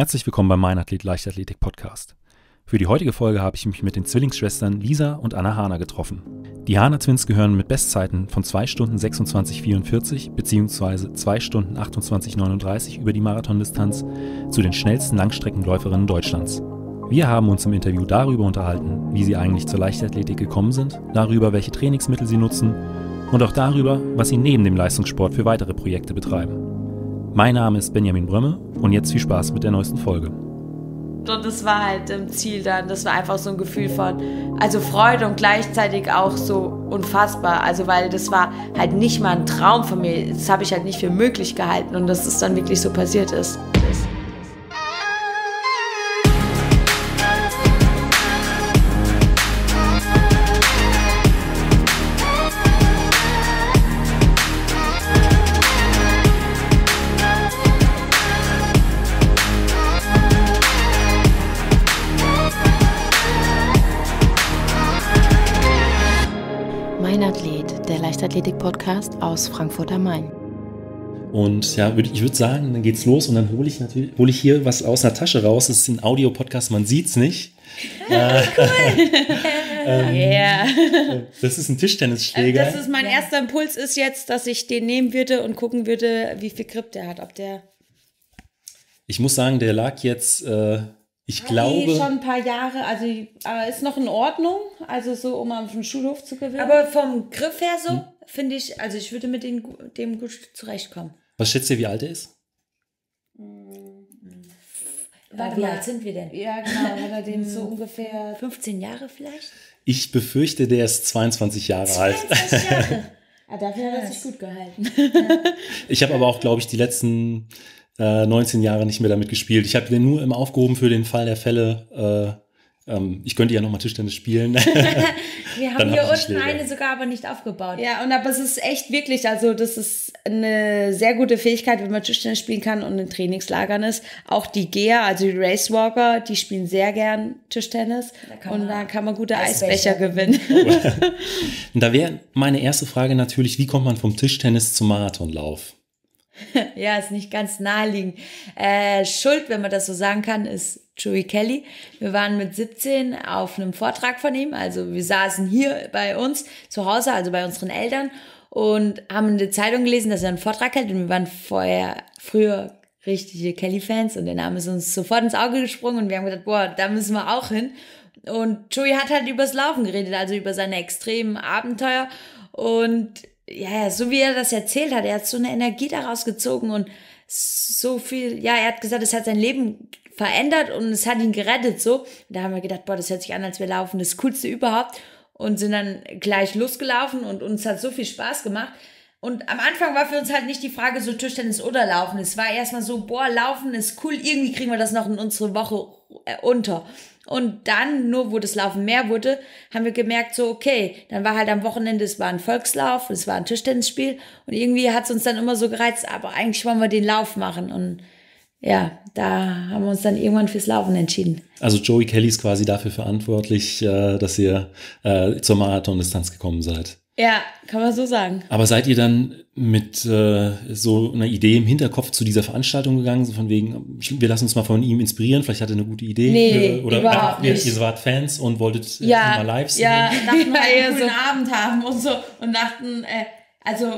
Herzlich willkommen beim Mainathlet Leichtathletik Podcast. Für die heutige Folge habe ich mich mit den Zwillingsschwestern Lisa und Anna Hahner getroffen. Die Hahner Twins gehören mit Bestzeiten von 2 Stunden 26,44 bzw. 2 Stunden 28,39 über die Marathondistanz zu den schnellsten Langstreckenläuferinnen Deutschlands. Wir haben uns im Interview darüber unterhalten, wie sie eigentlich zur Leichtathletik gekommen sind, darüber, welche Trainingsmittel sie nutzen und auch darüber, was sie neben dem Leistungssport für weitere Projekte betreiben. Mein Name ist Benjamin Brömme und jetzt viel Spaß mit der neuesten Folge. Und das war halt im Ziel dann, das war einfach so ein Gefühl von, also Freude und gleichzeitig auch so unfassbar, also weil das war halt nicht mal ein Traum von mir, das habe ich halt nicht für möglich gehalten und dass es dann wirklich so passiert ist. Leichtathletik-Podcast aus Frankfurt am Main. Und ja, ich würde sagen, dann geht's los und dann hole ich hier was aus einer Tasche raus. Es ist ein Audio-Podcast, man sieht's nicht. Cool. Yeah. Das ist ein Tischtennisschläger. Das ist mein erster Impuls ist jetzt, dass ich den nehmen würde und gucken würde, wie viel Grip der hat, ob der. Ich muss sagen, der lag jetzt. Ich glaube schon ein paar Jahre, also ist noch in Ordnung, also so um auf den Schulhof zu gewinnen. Aber vom Griff her so, finde ich, also ich würde mit dem gut zurechtkommen. Was schätzt ihr, wie alt er ist? Warte, wie alt sind wir denn? Ja, genau, hat er den so ungefähr 15 Jahre vielleicht? Ich befürchte, der ist 22 Jahre alt. 22 Jahre? Ah, dafür hat er sich gut gehalten. Ich habe aber auch, glaube ich, die letzten 19 Jahre nicht mehr damit gespielt. Ich habe den nur immer aufgehoben für den Fall der Fälle. Ich könnte ja nochmal Tischtennis spielen. Wir haben hier unten eine sogar aber nicht aufgebaut. Ja, und aber es ist echt wirklich, also das ist eine sehr gute Fähigkeit, wenn man Tischtennis spielen kann und in Trainingslagern ist. Auch die Geher, also die Racewalker, die spielen sehr gern Tischtennis. Und da kann man gute Eisbecher gewinnen. Und da wäre meine erste Frage natürlich, wie kommt man vom Tischtennis zum Marathonlauf? Ja, ist nicht ganz naheliegend. Schuld, wenn man das so sagen kann, ist Joey Kelly. Wir waren mit 17 auf einem Vortrag von ihm. Also wir saßen hier bei uns zu Hause, also bei unseren Eltern und haben in der Zeitung gelesen, dass er einen Vortrag hält. Und wir waren früher richtige Kelly-Fans und der Name ist uns sofort ins Auge gesprungen und wir haben gedacht, boah, da müssen wir auch hin. Und Joey hat halt übers Laufen geredet, also über seine extremen Abenteuer und ja, so wie er das erzählt hat, er hat so eine Energie daraus gezogen und so viel, ja, er hat gesagt, es hat sein Leben verändert und es hat ihn gerettet, so. Und da haben wir gedacht, boah, das hört sich an, als wir laufen, das Coolste überhaupt und sind dann gleich losgelaufen und uns hat so viel Spaß gemacht. Und am Anfang war für uns halt nicht die Frage so Tischtennis oder Laufen. Es war erstmal so, boah, Laufen ist cool, irgendwie kriegen wir das noch in unsere Woche unter. Und dann, nur wo das Laufen mehr wurde, haben wir gemerkt, so okay, dann war halt am Wochenende, es war ein Volkslauf, es war ein Tischtennisspiel und irgendwie hat es uns dann immer so gereizt, aber eigentlich wollen wir den Lauf machen und ja, da haben wir uns dann irgendwann fürs Laufen entschieden. Also Joey Kelly ist quasi dafür verantwortlich, dass ihr zur Marathondistanz gekommen seid. Ja, kann man so sagen. Aber seid ihr dann mit so einer Idee im Hinterkopf zu dieser Veranstaltung gegangen, so von wegen, wir lassen uns mal von ihm inspirieren, vielleicht hat er eine gute Idee? Nee, oder überhaupt nicht. Ihr wart Fans und wolltet mal live sehen? Ja, dachten wir einen coolen Abend haben und so und dachten, also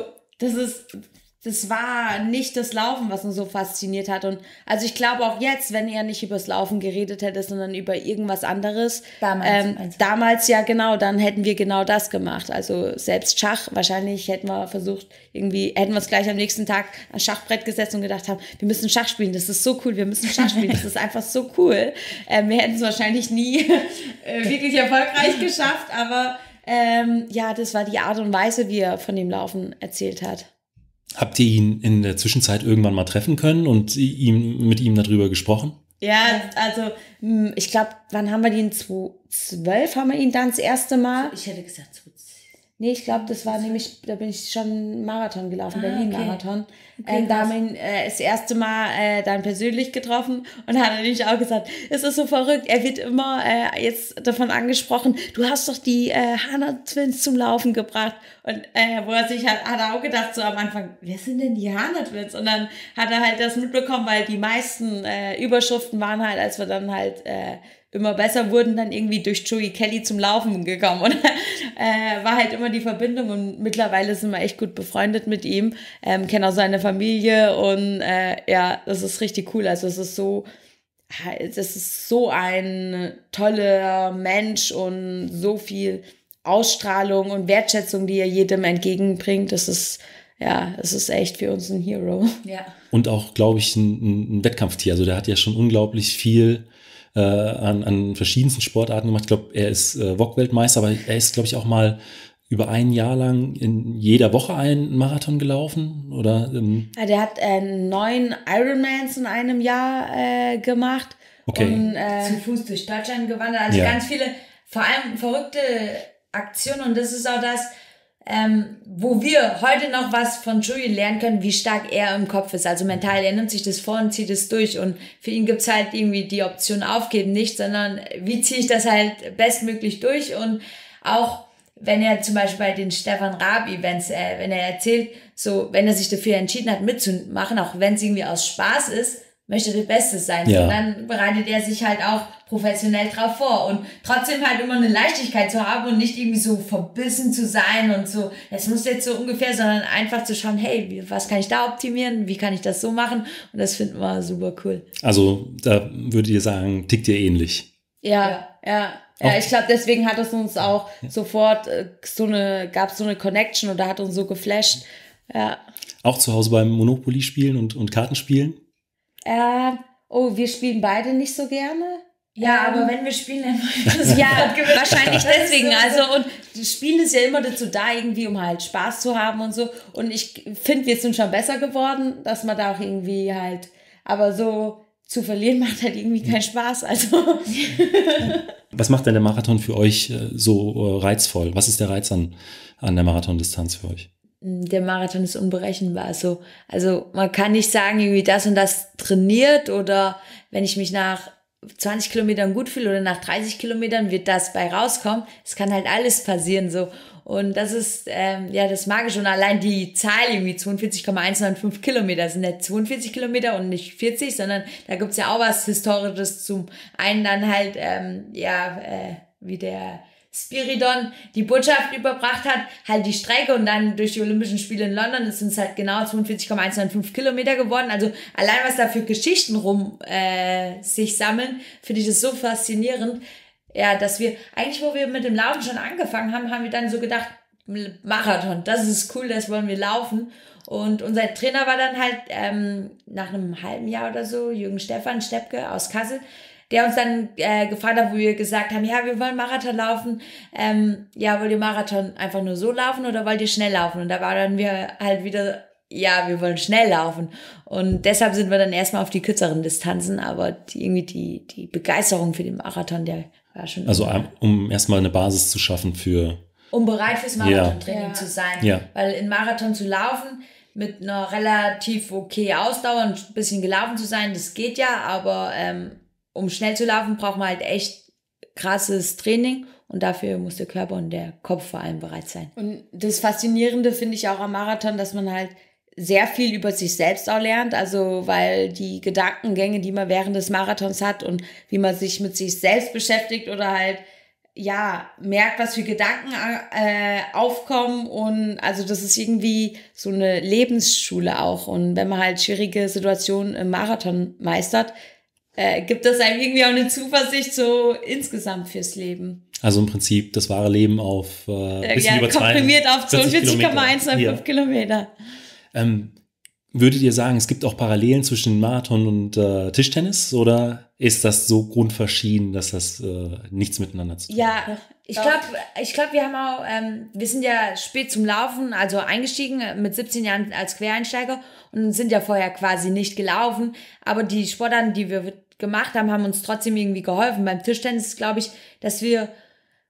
das war nicht das Laufen, was uns so fasziniert hat. Und also ich glaube auch jetzt, wenn ihr nicht übers Laufen geredet hättet, sondern über irgendwas anderes. Damals, ja genau, dann hätten wir genau das gemacht. Also selbst Schach, wahrscheinlich hätten wir versucht, irgendwie hätten wir uns gleich am nächsten Tag ans Schachbrett gesetzt und gedacht haben, wir müssen Schach spielen, das ist so cool, wir müssen Schach spielen, das ist einfach so cool. Wir hätten es wahrscheinlich nie wirklich erfolgreich geschafft, aber ja, das war die Art und Weise, wie er von dem Laufen erzählt hat. Habt ihr ihn in der Zwischenzeit irgendwann mal treffen können und mit ihm darüber gesprochen? Ja, also ich glaube, wann haben wir ihn? 2012 haben wir ihn dann das erste Mal. Ich hätte gesagt 2012. Nee, ich glaube, das war nämlich, da bin ich schon Marathon gelaufen, Berlin-Marathon. Okay, da haben wir ihn das erste Mal dann persönlich getroffen und hat natürlich auch gesagt, es ist so verrückt, er wird immer jetzt davon angesprochen, du hast doch die Hahner Twins zum Laufen gebracht. Und wo er sich hat er auch gedacht, so am Anfang, wer sind denn die Hahner Twins? Und dann hat er halt das mitbekommen, weil die meisten Überschriften waren halt, als wir dann halt immer besser wurden, dann irgendwie durch Joey Kelly zum Laufen gekommen und war halt immer die Verbindung und mittlerweile sind wir echt gut befreundet mit ihm, kenne auch seine Familie und ja, das ist richtig cool, also das ist so ein toller Mensch und so viel Ausstrahlung und Wertschätzung, die er jedem entgegenbringt, das ist ja, es ist echt für uns ein Hero. Ja. Und auch, glaube ich, ein Wettkampftier, also der hat ja schon unglaublich viel an verschiedensten Sportarten gemacht. Ich glaube, er ist Wok-Weltmeister, aber er ist, glaube ich, auch mal über ein Jahr lang in jeder Woche einen Marathon gelaufen. Oder, der hat 9 Ironmans in einem Jahr gemacht. Okay. Und zu Fuß durch Deutschland gewandert. Also ja, ganz viele, vor allem verrückte Aktionen. Und das ist auch das, wo wir heute noch was von Joey lernen können, wie stark er im Kopf ist, also mental, er nimmt sich das vor und zieht es durch und für ihn gibt es halt irgendwie die Option aufgeben nicht, sondern wie ziehe ich das halt bestmöglich durch und auch wenn er zum Beispiel bei den Stefan Raab Events, wenn er erzählt, so wenn er sich dafür entschieden hat mitzumachen, auch wenn es irgendwie aus Spaß ist, möchte das Beste sein, ja, und dann bereitet er sich halt auch professionell drauf vor und trotzdem halt immer eine Leichtigkeit zu haben und nicht irgendwie so verbissen zu sein und so, das muss jetzt so ungefähr, sondern einfach zu schauen, hey, was kann ich da optimieren, wie kann ich das so machen und das finden wir super cool. Also da würdet ihr sagen, tickt ihr ähnlich? Ja, ja, ja, ich glaube deswegen hat es uns auch sofort gab es so eine Connection oder hat uns so geflasht. Ja. Auch zu Hause beim Monopoly spielen und Kartenspielen? Oh, wir spielen beide nicht so gerne. Ja, aber wenn wir spielen, dann das ja, wahrscheinlich deswegen. Also, und Spielen ist ja immer dazu da, irgendwie, um halt Spaß zu haben und so. Und ich finde, wir sind schon besser geworden, dass man da auch irgendwie halt, aber so zu verlieren macht halt irgendwie keinen Spaß. Also. Was macht denn der Marathon für euch so reizvoll? Was ist der Reiz an der Marathondistanz für euch? Der Marathon ist unberechenbar. So. Also, man kann nicht sagen, irgendwie das und das trainiert oder wenn ich mich nach 20 Kilometern gut fühle oder nach 30 Kilometern wird das bei rauskommen. Es kann halt alles passieren so und das ist ja das Magische und allein die Zahl irgendwie 42,195 Kilometer sind nicht 42 Kilometer und nicht 40, sondern da gibt's ja auch was Historisches zum einen dann halt wie der Spiridon die Botschaft überbracht hat, halt die Strecke und dann durch die Olympischen Spiele in London ist uns halt genau 42,195 Kilometer geworden. Also allein was da für Geschichten rum sich sammeln, finde ich das so faszinierend. Ja, dass wir eigentlich, wo wir mit dem Laufen schon angefangen haben, haben wir dann so gedacht, Marathon, das ist cool, das wollen wir laufen. Und unser Trainer war dann halt nach einem halben Jahr oder so, Jürgen Stephan Steppke aus Kassel, der uns dann gefragt hat, wo wir gesagt haben, ja, wir wollen Marathon laufen. Ja, wollt ihr Marathon einfach nur so laufen oder wollt ihr schnell laufen? Und da waren wir halt wieder, ja, wir wollen schnell laufen. Und deshalb sind wir dann erstmal auf die kürzeren Distanzen, aber die Begeisterung für den Marathon, der war schon... Also um erstmal eine Basis zu schaffen für... Um bereit fürs Marathontraining zu sein. Ja. Weil in Marathon zu laufen... mit einer relativ okay Ausdauer und ein bisschen gelaufen zu sein, das geht ja, aber um schnell zu laufen, braucht man halt echt krasses Training und dafür muss der Körper und der Kopf vor allem bereit sein. Und das Faszinierende finde ich auch am Marathon, dass man halt sehr viel über sich selbst auch lernt, also weil die Gedankengänge, die man während des Marathons hat und wie man sich mit sich selbst beschäftigt oder halt ja, merkt, was für Gedanken aufkommen und also das ist irgendwie so eine Lebensschule auch und wenn man halt schwierige Situationen im Marathon meistert, gibt das einem irgendwie auch eine Zuversicht so insgesamt fürs Leben. Also im Prinzip das wahre Leben auf bisschen über komprimiert auf 42,195 Kilometer. Würdet ihr sagen, es gibt auch Parallelen zwischen Marathon und Tischtennis oder ist das so grundverschieden, dass das nichts miteinander zu tun hat? Ja, ich glaube, wir haben auch, wir sind ja spät zum Laufen, also eingestiegen mit 17 Jahren als Quereinsteiger und sind ja vorher quasi nicht gelaufen, aber die Sportarten, die wir gemacht haben, haben uns trotzdem irgendwie geholfen. Beim Tischtennis glaube ich, dass wir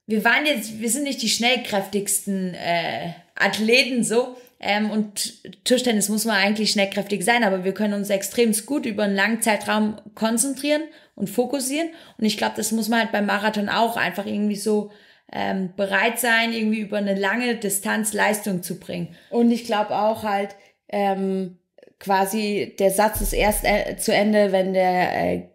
wir sind nicht die schnellkräftigsten Athleten so. Und Tischtennis muss man eigentlich schnellkräftig sein, aber wir können uns extrem gut über einen langen Zeitraum konzentrieren und fokussieren. Und ich glaube, das muss man halt beim Marathon auch einfach irgendwie so bereit sein, irgendwie über eine lange Distanz Leistung zu bringen. Und ich glaube auch halt quasi der Satz ist erst zu Ende, wenn der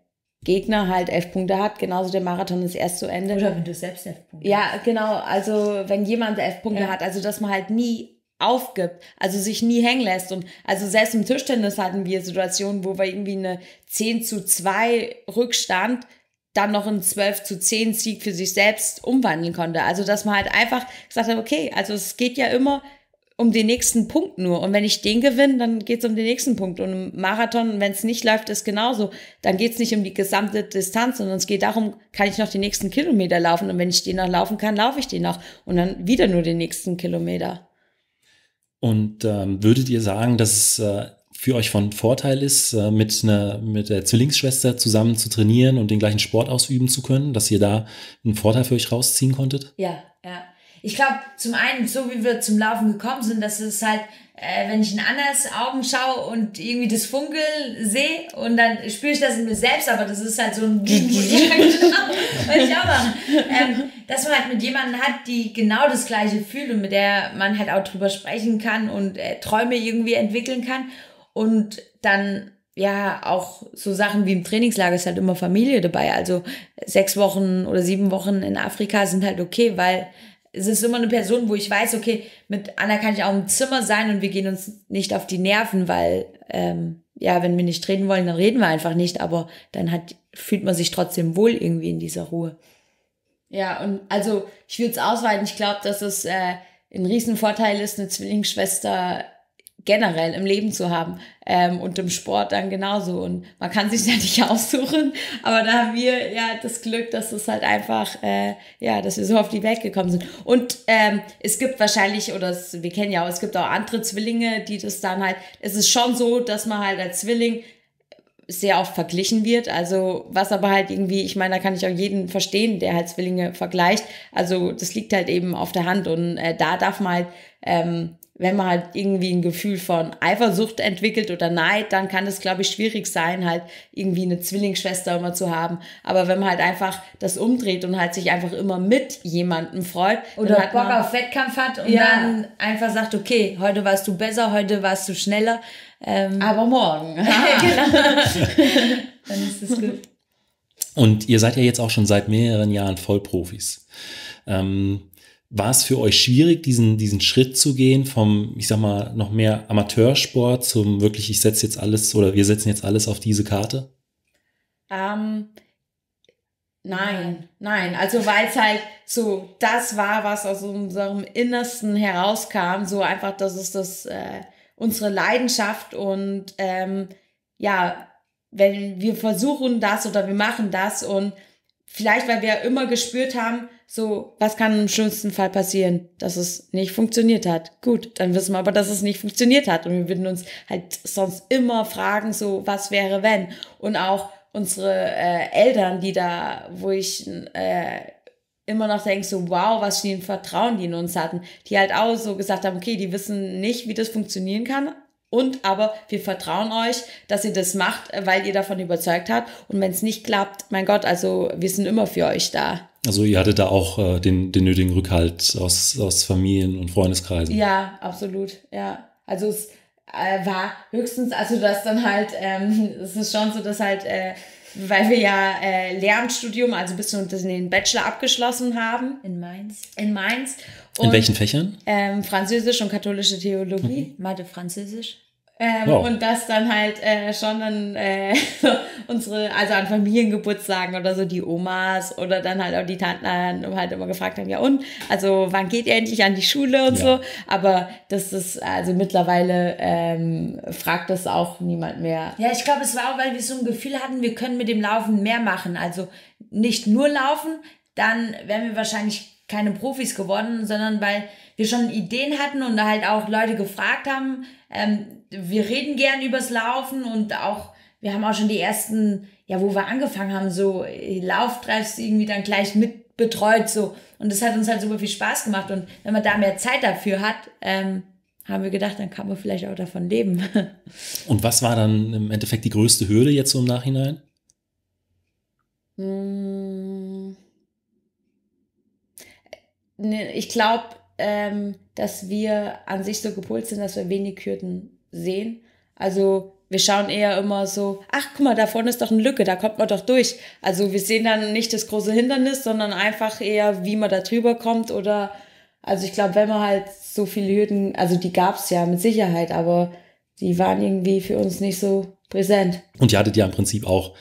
Gegner halt 11 Punkte hat, genauso der Marathon ist erst zu Ende. Oder wenn du selbst 11 Punkte hast. Ja, genau, also wenn jemand 11 Punkte hat, also dass man halt nie aufgibt, also sich nie hängen lässt. Und also selbst im Tischtennis hatten wir Situationen, wo wir irgendwie eine 10:2 Rückstand dann noch in 12:10 Sieg für sich selbst umwandeln konnte. Also dass man halt einfach gesagt hat, okay, also es geht ja immer um den nächsten Punkt nur. Und wenn ich den gewinne, dann geht es um den nächsten Punkt. Und im Marathon, wenn es nicht läuft, ist genauso. Dann geht es nicht um die gesamte Distanz, sondern es geht darum, kann ich noch den nächsten Kilometer laufen? Und wenn ich den noch laufen kann, laufe ich den noch. Und dann wieder nur den nächsten Kilometer. Und würdet ihr sagen, dass es für euch von Vorteil ist, mit der Zwillingsschwester zusammen zu trainieren und den gleichen Sport ausüben zu können, dass ihr da einen Vorteil für euch rausziehen konntet? Ja, ja. Ich glaube, zum einen, so wie wir zum Laufen gekommen sind, dass es halt, wenn ich in Annas Augen schaue und irgendwie das Funkeln sehe und dann spüre ich das in mir selbst, aber das ist halt so ein dass man halt mit jemandem hat, die genau das Gleiche fühlt und mit der man halt auch drüber sprechen kann und Träume irgendwie entwickeln kann. Und dann ja auch so Sachen wie im Trainingslager ist halt immer Familie dabei. Also 6 Wochen oder 7 Wochen in Afrika sind halt okay, weil es ist immer eine Person, wo ich weiß, okay, mit Anna kann ich auch im Zimmer sein und wir gehen uns nicht auf die Nerven, weil, ja, wenn wir nicht reden wollen, dann reden wir einfach nicht, aber dann hat, fühlt man sich trotzdem wohl irgendwie in dieser Ruhe. Ja, und also ich würde es ausweiten. Ich glaube, dass es ein Riesenvorteil ist, eine Zwillingsschwester generell im Leben zu haben und im Sport dann genauso. Und man kann sich ja nicht aussuchen, aber da haben wir ja das Glück, dass es halt einfach, ja, dass wir so auf die Welt gekommen sind. Und es gibt wahrscheinlich, oder es, wir kennen ja auch, es gibt auch andere Zwillinge, die das dann halt, es ist schon so, dass man halt als Zwilling sehr oft verglichen wird, also was aber halt irgendwie, ich meine, da kann ich auch jeden verstehen, der halt Zwillinge vergleicht, also das liegt halt eben auf der Hand und da darf man halt, wenn man halt irgendwie ein Gefühl von Eifersucht entwickelt oder Neid, dann kann es, glaube ich, schwierig sein, halt irgendwie eine Zwillingsschwester immer zu haben. Aber wenn man halt einfach das umdreht und halt sich einfach immer mit jemandem freut. Oder dann hat Bock auf Wettkampf hat und ja, dann einfach sagt, okay, heute warst du besser, heute warst du schneller. Aber morgen. Dann ist es gut. Und ihr seid ja jetzt auch schon seit mehreren Jahren Vollprofis. War es für euch schwierig, diesen Schritt zu gehen vom, ich sag mal, noch mehr Amateursport zum wirklich, ich setze jetzt alles oder wir setzen jetzt alles auf diese Karte? Nein. Also weil es halt so das war, was aus unserem Innersten herauskam, so einfach, das ist das, unsere Leidenschaft und ja, wenn wir versuchen das oder wir machen das und vielleicht, weil wir immer gespürt haben, so, was kann im schlimmsten Fall passieren, dass es nicht funktioniert hat? Gut, dann wissen wir aber, dass es nicht funktioniert hat. Und wir würden uns halt sonst immer fragen, so, was wäre, wenn? Und auch unsere Eltern, die da, wo ich immer noch denke, so, wow, was für ein Vertrauen die in uns hatten, die halt auch so gesagt haben, okay, die wissen nicht, wie das funktionieren kann. Und aber wir vertrauen euch, dass ihr das macht, weil ihr davon überzeugt habt. Und wenn es nicht klappt, mein Gott, also wir sind immer für euch da. Also ihr hattet da auch den nötigen Rückhalt aus Familien und Freundeskreisen. Ja, absolut. Ja, also es war höchstens, also dass dann halt, es ist schon so, dass halt, weil wir ja Lehramtsstudium, also bis zu den Bachelor abgeschlossen haben. In Mainz. Und in welchen Fächern? Französisch und katholische Theologie. Okay. Mathe, Französisch. Wow. Und das dann halt schon dann unsere, also an Familiengeburtstagen oder so, die Omas oder dann halt auch die Tanten halt immer gefragt haben, ja und, also wann geht ihr endlich an die Schule und ja, so. Aber das ist, also mittlerweile fragt das auch niemand mehr. Ja, ich glaube, es war auch, weil wir so ein Gefühl hatten, wir können mit dem Laufen mehr machen. Also nicht nur laufen, dann wären wir wahrscheinlich keine Profis geworden, sondern weil wir schon Ideen hatten und halt auch Leute gefragt haben. Wir reden gern übers Laufen und auch, wir haben auch schon die ersten, ja, wo wir angefangen haben, so Lauftreffs irgendwie dann gleich mit betreut so. Und das hat uns halt super viel Spaß gemacht. Und wenn man da mehr Zeit dafür hat, haben wir gedacht, dann kann man vielleicht auch davon leben. Und was war dann im Endeffekt die größte Hürde jetzt so im Nachhinein? Ich glaube, dass wir an sich so gepolt sind, dass wir wenig Hürden sehen. Also wir schauen eher immer so, ach guck mal, da vorne ist doch eine Lücke, da kommt man doch durch. Also wir sehen dann nicht das große Hindernis, sondern einfach eher, wie man da drüber kommt oder, also ich glaube, wenn man halt so viele Hürden, also die gab es ja mit Sicherheit, aber die waren irgendwie für uns nicht so präsent. Und ihr hattet ja im Prinzip auch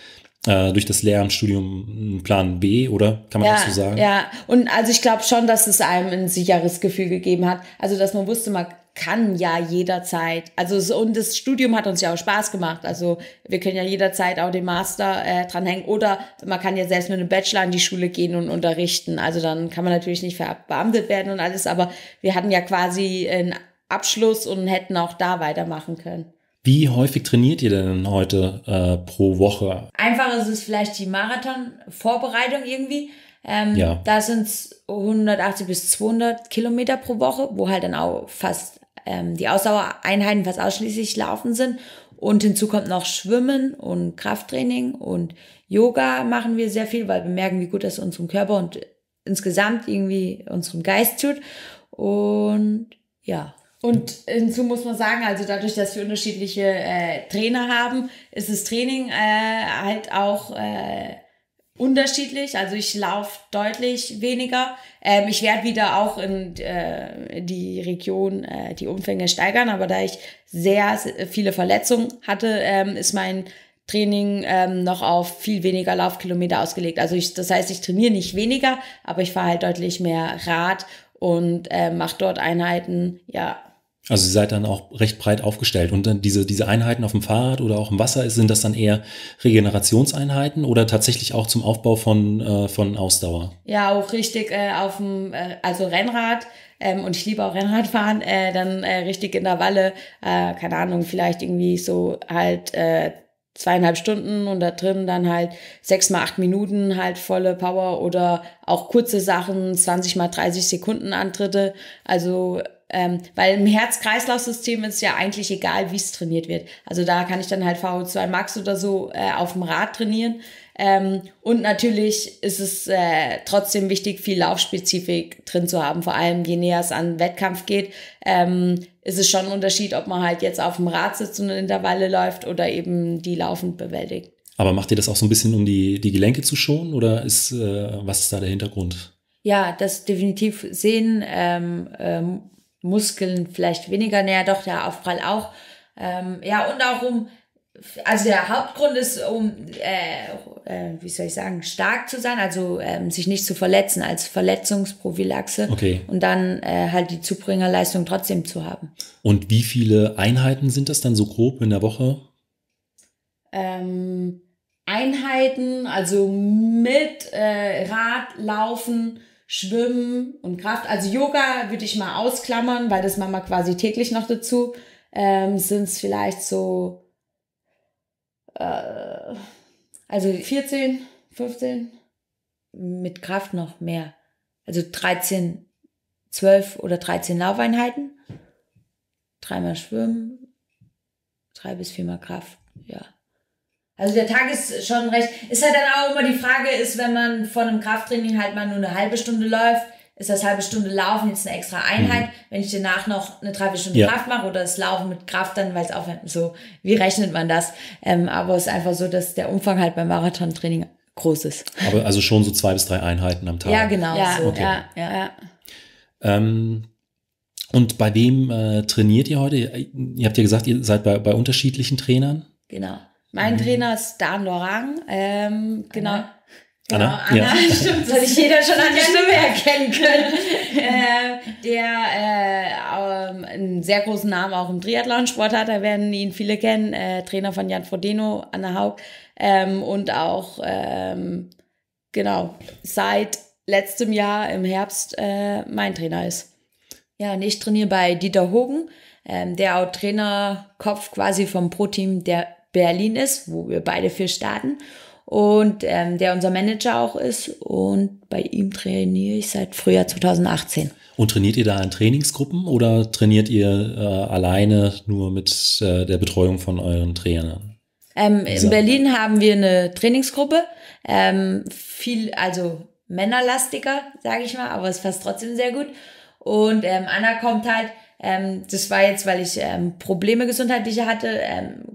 durch das Lehramtsstudium einen Plan B, oder? Kann man ja, das so sagen? Ja, und also ich glaube schon, dass es einem ein sicheres Gefühl gegeben hat. Also dass man wusste, man kann ja jederzeit, also und das Studium hat uns ja auch Spaß gemacht, also wir können ja jederzeit auch den Master dranhängen oder man kann ja selbst mit einem Bachelor in die Schule gehen und unterrichten, also dann kann man natürlich nicht verbeamtet werden und alles, aber wir hatten ja quasi einen Abschluss und hätten auch da weitermachen können. Wie häufig trainiert ihr denn heute pro Woche? Einfach ist es vielleicht die Marathon-Vorbereitung irgendwie. Ja. Da sind es 180 bis 200 Kilometer pro Woche, wo halt dann auch fast die Ausdauereinheiten fast ausschließlich Laufen sind. Und hinzu kommt noch Schwimmen und Krafttraining und Yoga machen wir sehr viel, weil wir merken, wie gut das unserem Körper und insgesamt irgendwie unserem Geist tut. Und ja. Und hinzu muss man sagen, also dadurch, dass wir unterschiedliche Trainer haben, ist das Training halt auch unterschiedlich. Also ich laufe deutlich weniger. Ich werde wieder auch in die Region die Umfänge steigern, aber da ich sehr viele Verletzungen hatte, ist mein Training noch auf viel weniger Laufkilometer ausgelegt. Also das heißt, ich trainiere nicht weniger, aber ich fahre halt deutlich mehr Rad und mache dort Einheiten, ja. Also ihr seid dann auch recht breit aufgestellt. Und dann diese Einheiten auf dem Fahrrad oder auch im Wasser, sind das dann eher Regenerationseinheiten oder tatsächlich auch zum Aufbau von Ausdauer? Ja, auch richtig auf dem also Rennrad. Und ich liebe auch Rennradfahren. Dann richtig in der Walle, keine Ahnung, vielleicht irgendwie so halt 2,5 Stunden und da drin dann halt 6 mal 8 Minuten halt volle Power oder auch kurze Sachen, 20 mal 30 Sekunden Antritte. Also weil im Herz-Kreislauf-System ist ja eigentlich egal, wie es trainiert wird. Also da kann ich dann halt VO2max oder so auf dem Rad trainieren. Und natürlich ist es trotzdem wichtig, viel Laufspezifik drin zu haben. Vor allem, je näher es an Wettkampf geht, ist es schon ein Unterschied, ob man halt jetzt auf dem Rad sitzt und Intervalle läuft oder eben die laufend bewältigt. Aber macht ihr das auch so ein bisschen, um die Gelenke zu schonen oder ist was ist da der Hintergrund? Ja, das definitiv Sehnen, Muskeln vielleicht weniger, naja doch, der Aufprall auch. Ja, und auch also der Hauptgrund ist, wie soll ich sagen, stark zu sein, also sich nicht zu verletzen, als Verletzungsprophylaxe. Okay. Und dann halt die Zubringerleistung trotzdem zu haben. Und wie viele Einheiten sind das dann so grob in der Woche? Einheiten, also mit Rad, Laufen, Schwimmen und Kraft. Also Yoga würde ich mal ausklammern, weil das machen wir quasi täglich noch dazu. Sind es vielleicht so also 14, 15, mit Kraft noch mehr. Also 13, 12 oder 13 Laufeinheiten, 3 mal Schwimmen, 3 bis 4 mal Kraft, ja. Also der Tag ist schon recht, ist halt dann auch immer die Frage, ist, wenn man von einem Krafttraining halt mal nur eine halbe Stunde läuft, ist das halbe Stunde Laufen jetzt eine extra Einheit, wenn ich danach noch eine Dreiviertelstunde ja. Kraft mache oder das Laufen mit Kraft dann, weil es aufhört, so, wie rechnet man das? Aber es ist einfach so, dass der Umfang halt beim Marathontraining groß ist. Aber also schon so 2 bis 3 Einheiten am Tag? Ja, genau. Ja, so. Okay. Ja. Und bei wem trainiert ihr heute? Ihr habt ja gesagt, ihr seid bei unterschiedlichen Trainern? Genau. Mein Trainer ist Dan Lorang, genau. Anna, ja. Stimmt, das hätte jeder schon an der Stimme erkennen können. Der einen sehr großen Namen auch im Triathlonsport hat, da werden ihn viele kennen, Trainer von Jan Vodeno, Anna Haug und auch, genau, seit letztem Jahr im Herbst mein Trainer ist. Ja, und ich trainiere bei Dieter Hogen, der auch Trainerkopf quasi vom Pro-Team der Berlin ist, wo wir beide 4 starten. und der unser Manager auch ist, und bei ihm trainiere ich seit Frühjahr 2018. Und trainiert ihr da in Trainingsgruppen oder trainiert ihr alleine nur mit der Betreuung von euren Trainern? In Berlin haben wir eine Trainingsgruppe, viel, also männerlastiger, sage ich mal, aber es passt trotzdem sehr gut. Und Anna kommt halt, das war jetzt, weil ich Probleme gesundheitliche hatte,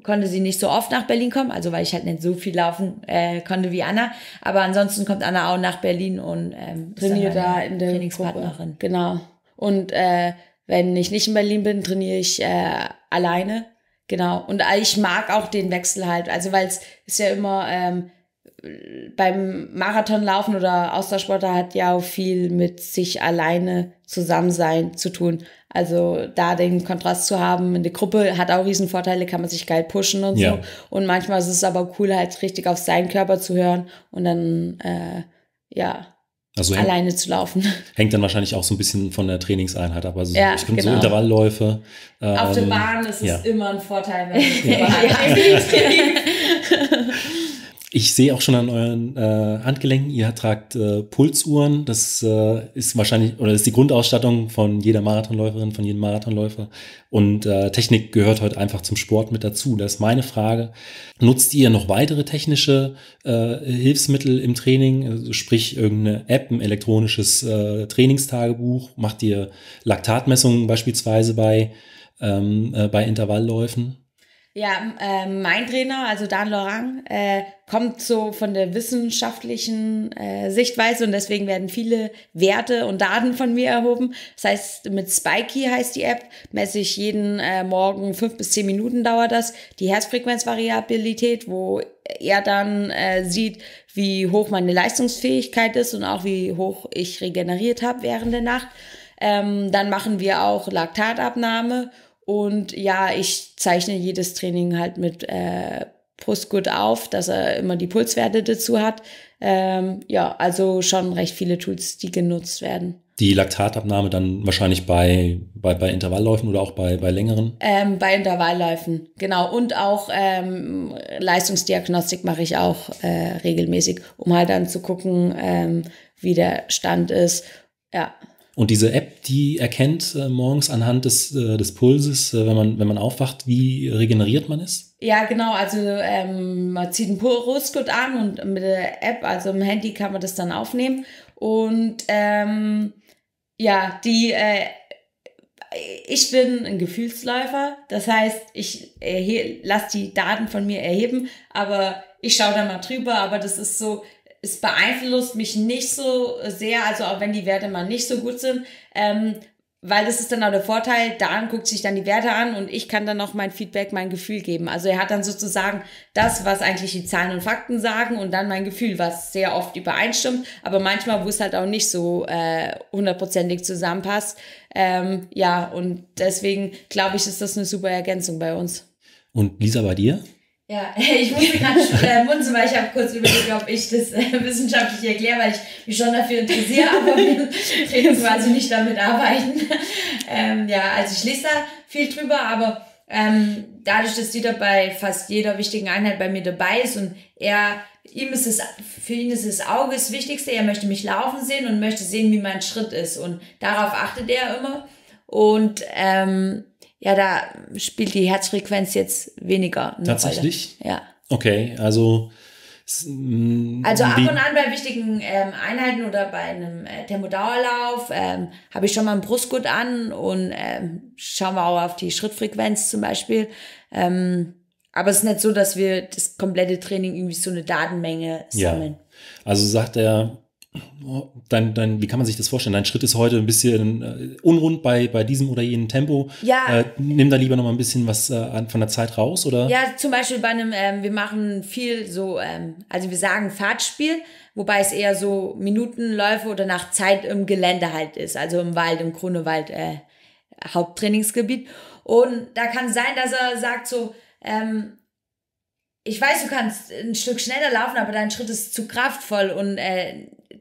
konnte sie nicht so oft nach Berlin kommen, also weil ich halt nicht so viel laufen konnte wie Anna. Aber ansonsten kommt Anna auch nach Berlin und trainiert da in der Trainingspartnerin. Gruppe. Genau. Und wenn ich nicht in Berlin bin, trainiere ich alleine. Genau, und ich mag auch den Wechsel halt, also weil es ist ja immer beim Marathonlaufen oder Ausdauersportler hat ja auch viel mit sich alleine zusammen sein zu tun. Also da den Kontrast zu haben in der Gruppe hat auch riesen Vorteile, kann man sich geil pushen und ja, so. Und manchmal ist es aber cool, halt richtig auf seinen Körper zu hören und dann, ja, also alleine zu laufen. Hängt dann wahrscheinlich auch so ein bisschen von der Trainingseinheit ab. Also ja, ich finde genau, so Intervallläufe. Auf der Bahn ist es ja immer ein Vorteil, wenn man Ich sehe auch schon an euren Handgelenken, ihr tragt Pulsuhren. Das ist wahrscheinlich, oder ist die Grundausstattung von jeder Marathonläuferin, von jedem Marathonläufer. Und Technik gehört heute einfach zum Sport mit dazu. Das ist meine Frage. Nutzt ihr noch weitere technische Hilfsmittel im Training? Also sprich, irgendeine App, ein elektronisches Trainingstagebuch? Macht ihr Laktatmessungen beispielsweise bei Intervallläufen? Ja, mein Trainer, also Dan Lorang, kommt so von der wissenschaftlichen Sichtweise, und deswegen werden viele Werte und Daten von mir erhoben. Das heißt, mit Spikey heißt die App, messe ich jeden Morgen 5 bis 10 Minuten dauert das, die Herzfrequenzvariabilität, wo er dann sieht, wie hoch meine Leistungsfähigkeit ist und auch wie hoch ich regeneriert habe während der Nacht. Dann machen wir auch Laktatabnahme. Und ja, ich zeichne jedes Training halt mit Brustgurt auf, dass er immer die Pulswerte dazu hat. Ja, also schon recht viele Tools, die genutzt werden. Die Laktatabnahme dann wahrscheinlich bei Intervallläufen oder auch bei längeren? Bei Intervallläufen, genau. Und auch Leistungsdiagnostik mache ich auch regelmäßig, um halt dann zu gucken, wie der Stand ist. Ja. Und diese App, die erkennt morgens anhand des Pulses, wenn man aufwacht, wie regeneriert man ist? Ja, genau. Also man zieht einen Pulsgurt an, und mit der App, also im Handy, kann man das dann aufnehmen. Und ja, ich bin ein Gefühlsläufer. Das heißt, ich lasse die Daten von mir erheben, aber ich schaue da mal drüber. Aber das ist so... Es beeinflusst mich nicht so sehr, also auch wenn die Werte mal nicht so gut sind, weil das ist dann auch der Vorteil, Dan guckt sich dann die Werte an und ich kann dann auch mein Feedback, mein Gefühl geben. Also er hat dann sozusagen das, was eigentlich die Zahlen und Fakten sagen, und dann mein Gefühl, was sehr oft übereinstimmt, aber manchmal, wo es halt auch nicht so hundertprozentig zusammenpasst. Ja, und deswegen glaube ich, ist das eine super Ergänzung bei uns. Und Lisa, bei dir? Ja, ich muss mich gerade munzeln, weil ich habe kurz überlegt, ob ich das wissenschaftlich erkläre, weil ich mich schon dafür interessiere, aber wir quasi nicht damit arbeiten. Ja, also ich lese da viel drüber, aber dadurch, dass Dieter bei fast jeder wichtigen Einheit bei mir dabei ist und für ihn ist das Auge das Wichtigste, er möchte mich laufen sehen und möchte sehen, wie mein Schritt ist, und darauf achtet er immer. Und ja, da spielt die Herzfrequenz jetzt weniger eine Tatsächlich? Rolle. Ja. Okay, also ab und an bei wichtigen Einheiten oder bei einem Thermodauerlauf habe ich schon mal einen Brustgurt an und schauen wir auch auf die Schrittfrequenz zum Beispiel. Aber es ist nicht so, dass wir das komplette Training irgendwie so eine Datenmenge sammeln. Ja. Also sagt er... Wie kann man sich das vorstellen? Dein Schritt ist heute ein bisschen unrund bei diesem oder jenem Tempo. Ja. Nimm da lieber noch mal ein bisschen was von der Zeit raus, oder? Ja, zum Beispiel bei einem, wir machen viel so, also wir sagen Fahrtspiel, wobei es eher so Minutenläufe oder nach Zeit im Gelände halt ist, also im Wald, im Grunewald, Haupttrainingsgebiet. Und da kann sein, dass er sagt so, ich weiß, du kannst ein Stück schneller laufen, aber dein Schritt ist zu kraftvoll, und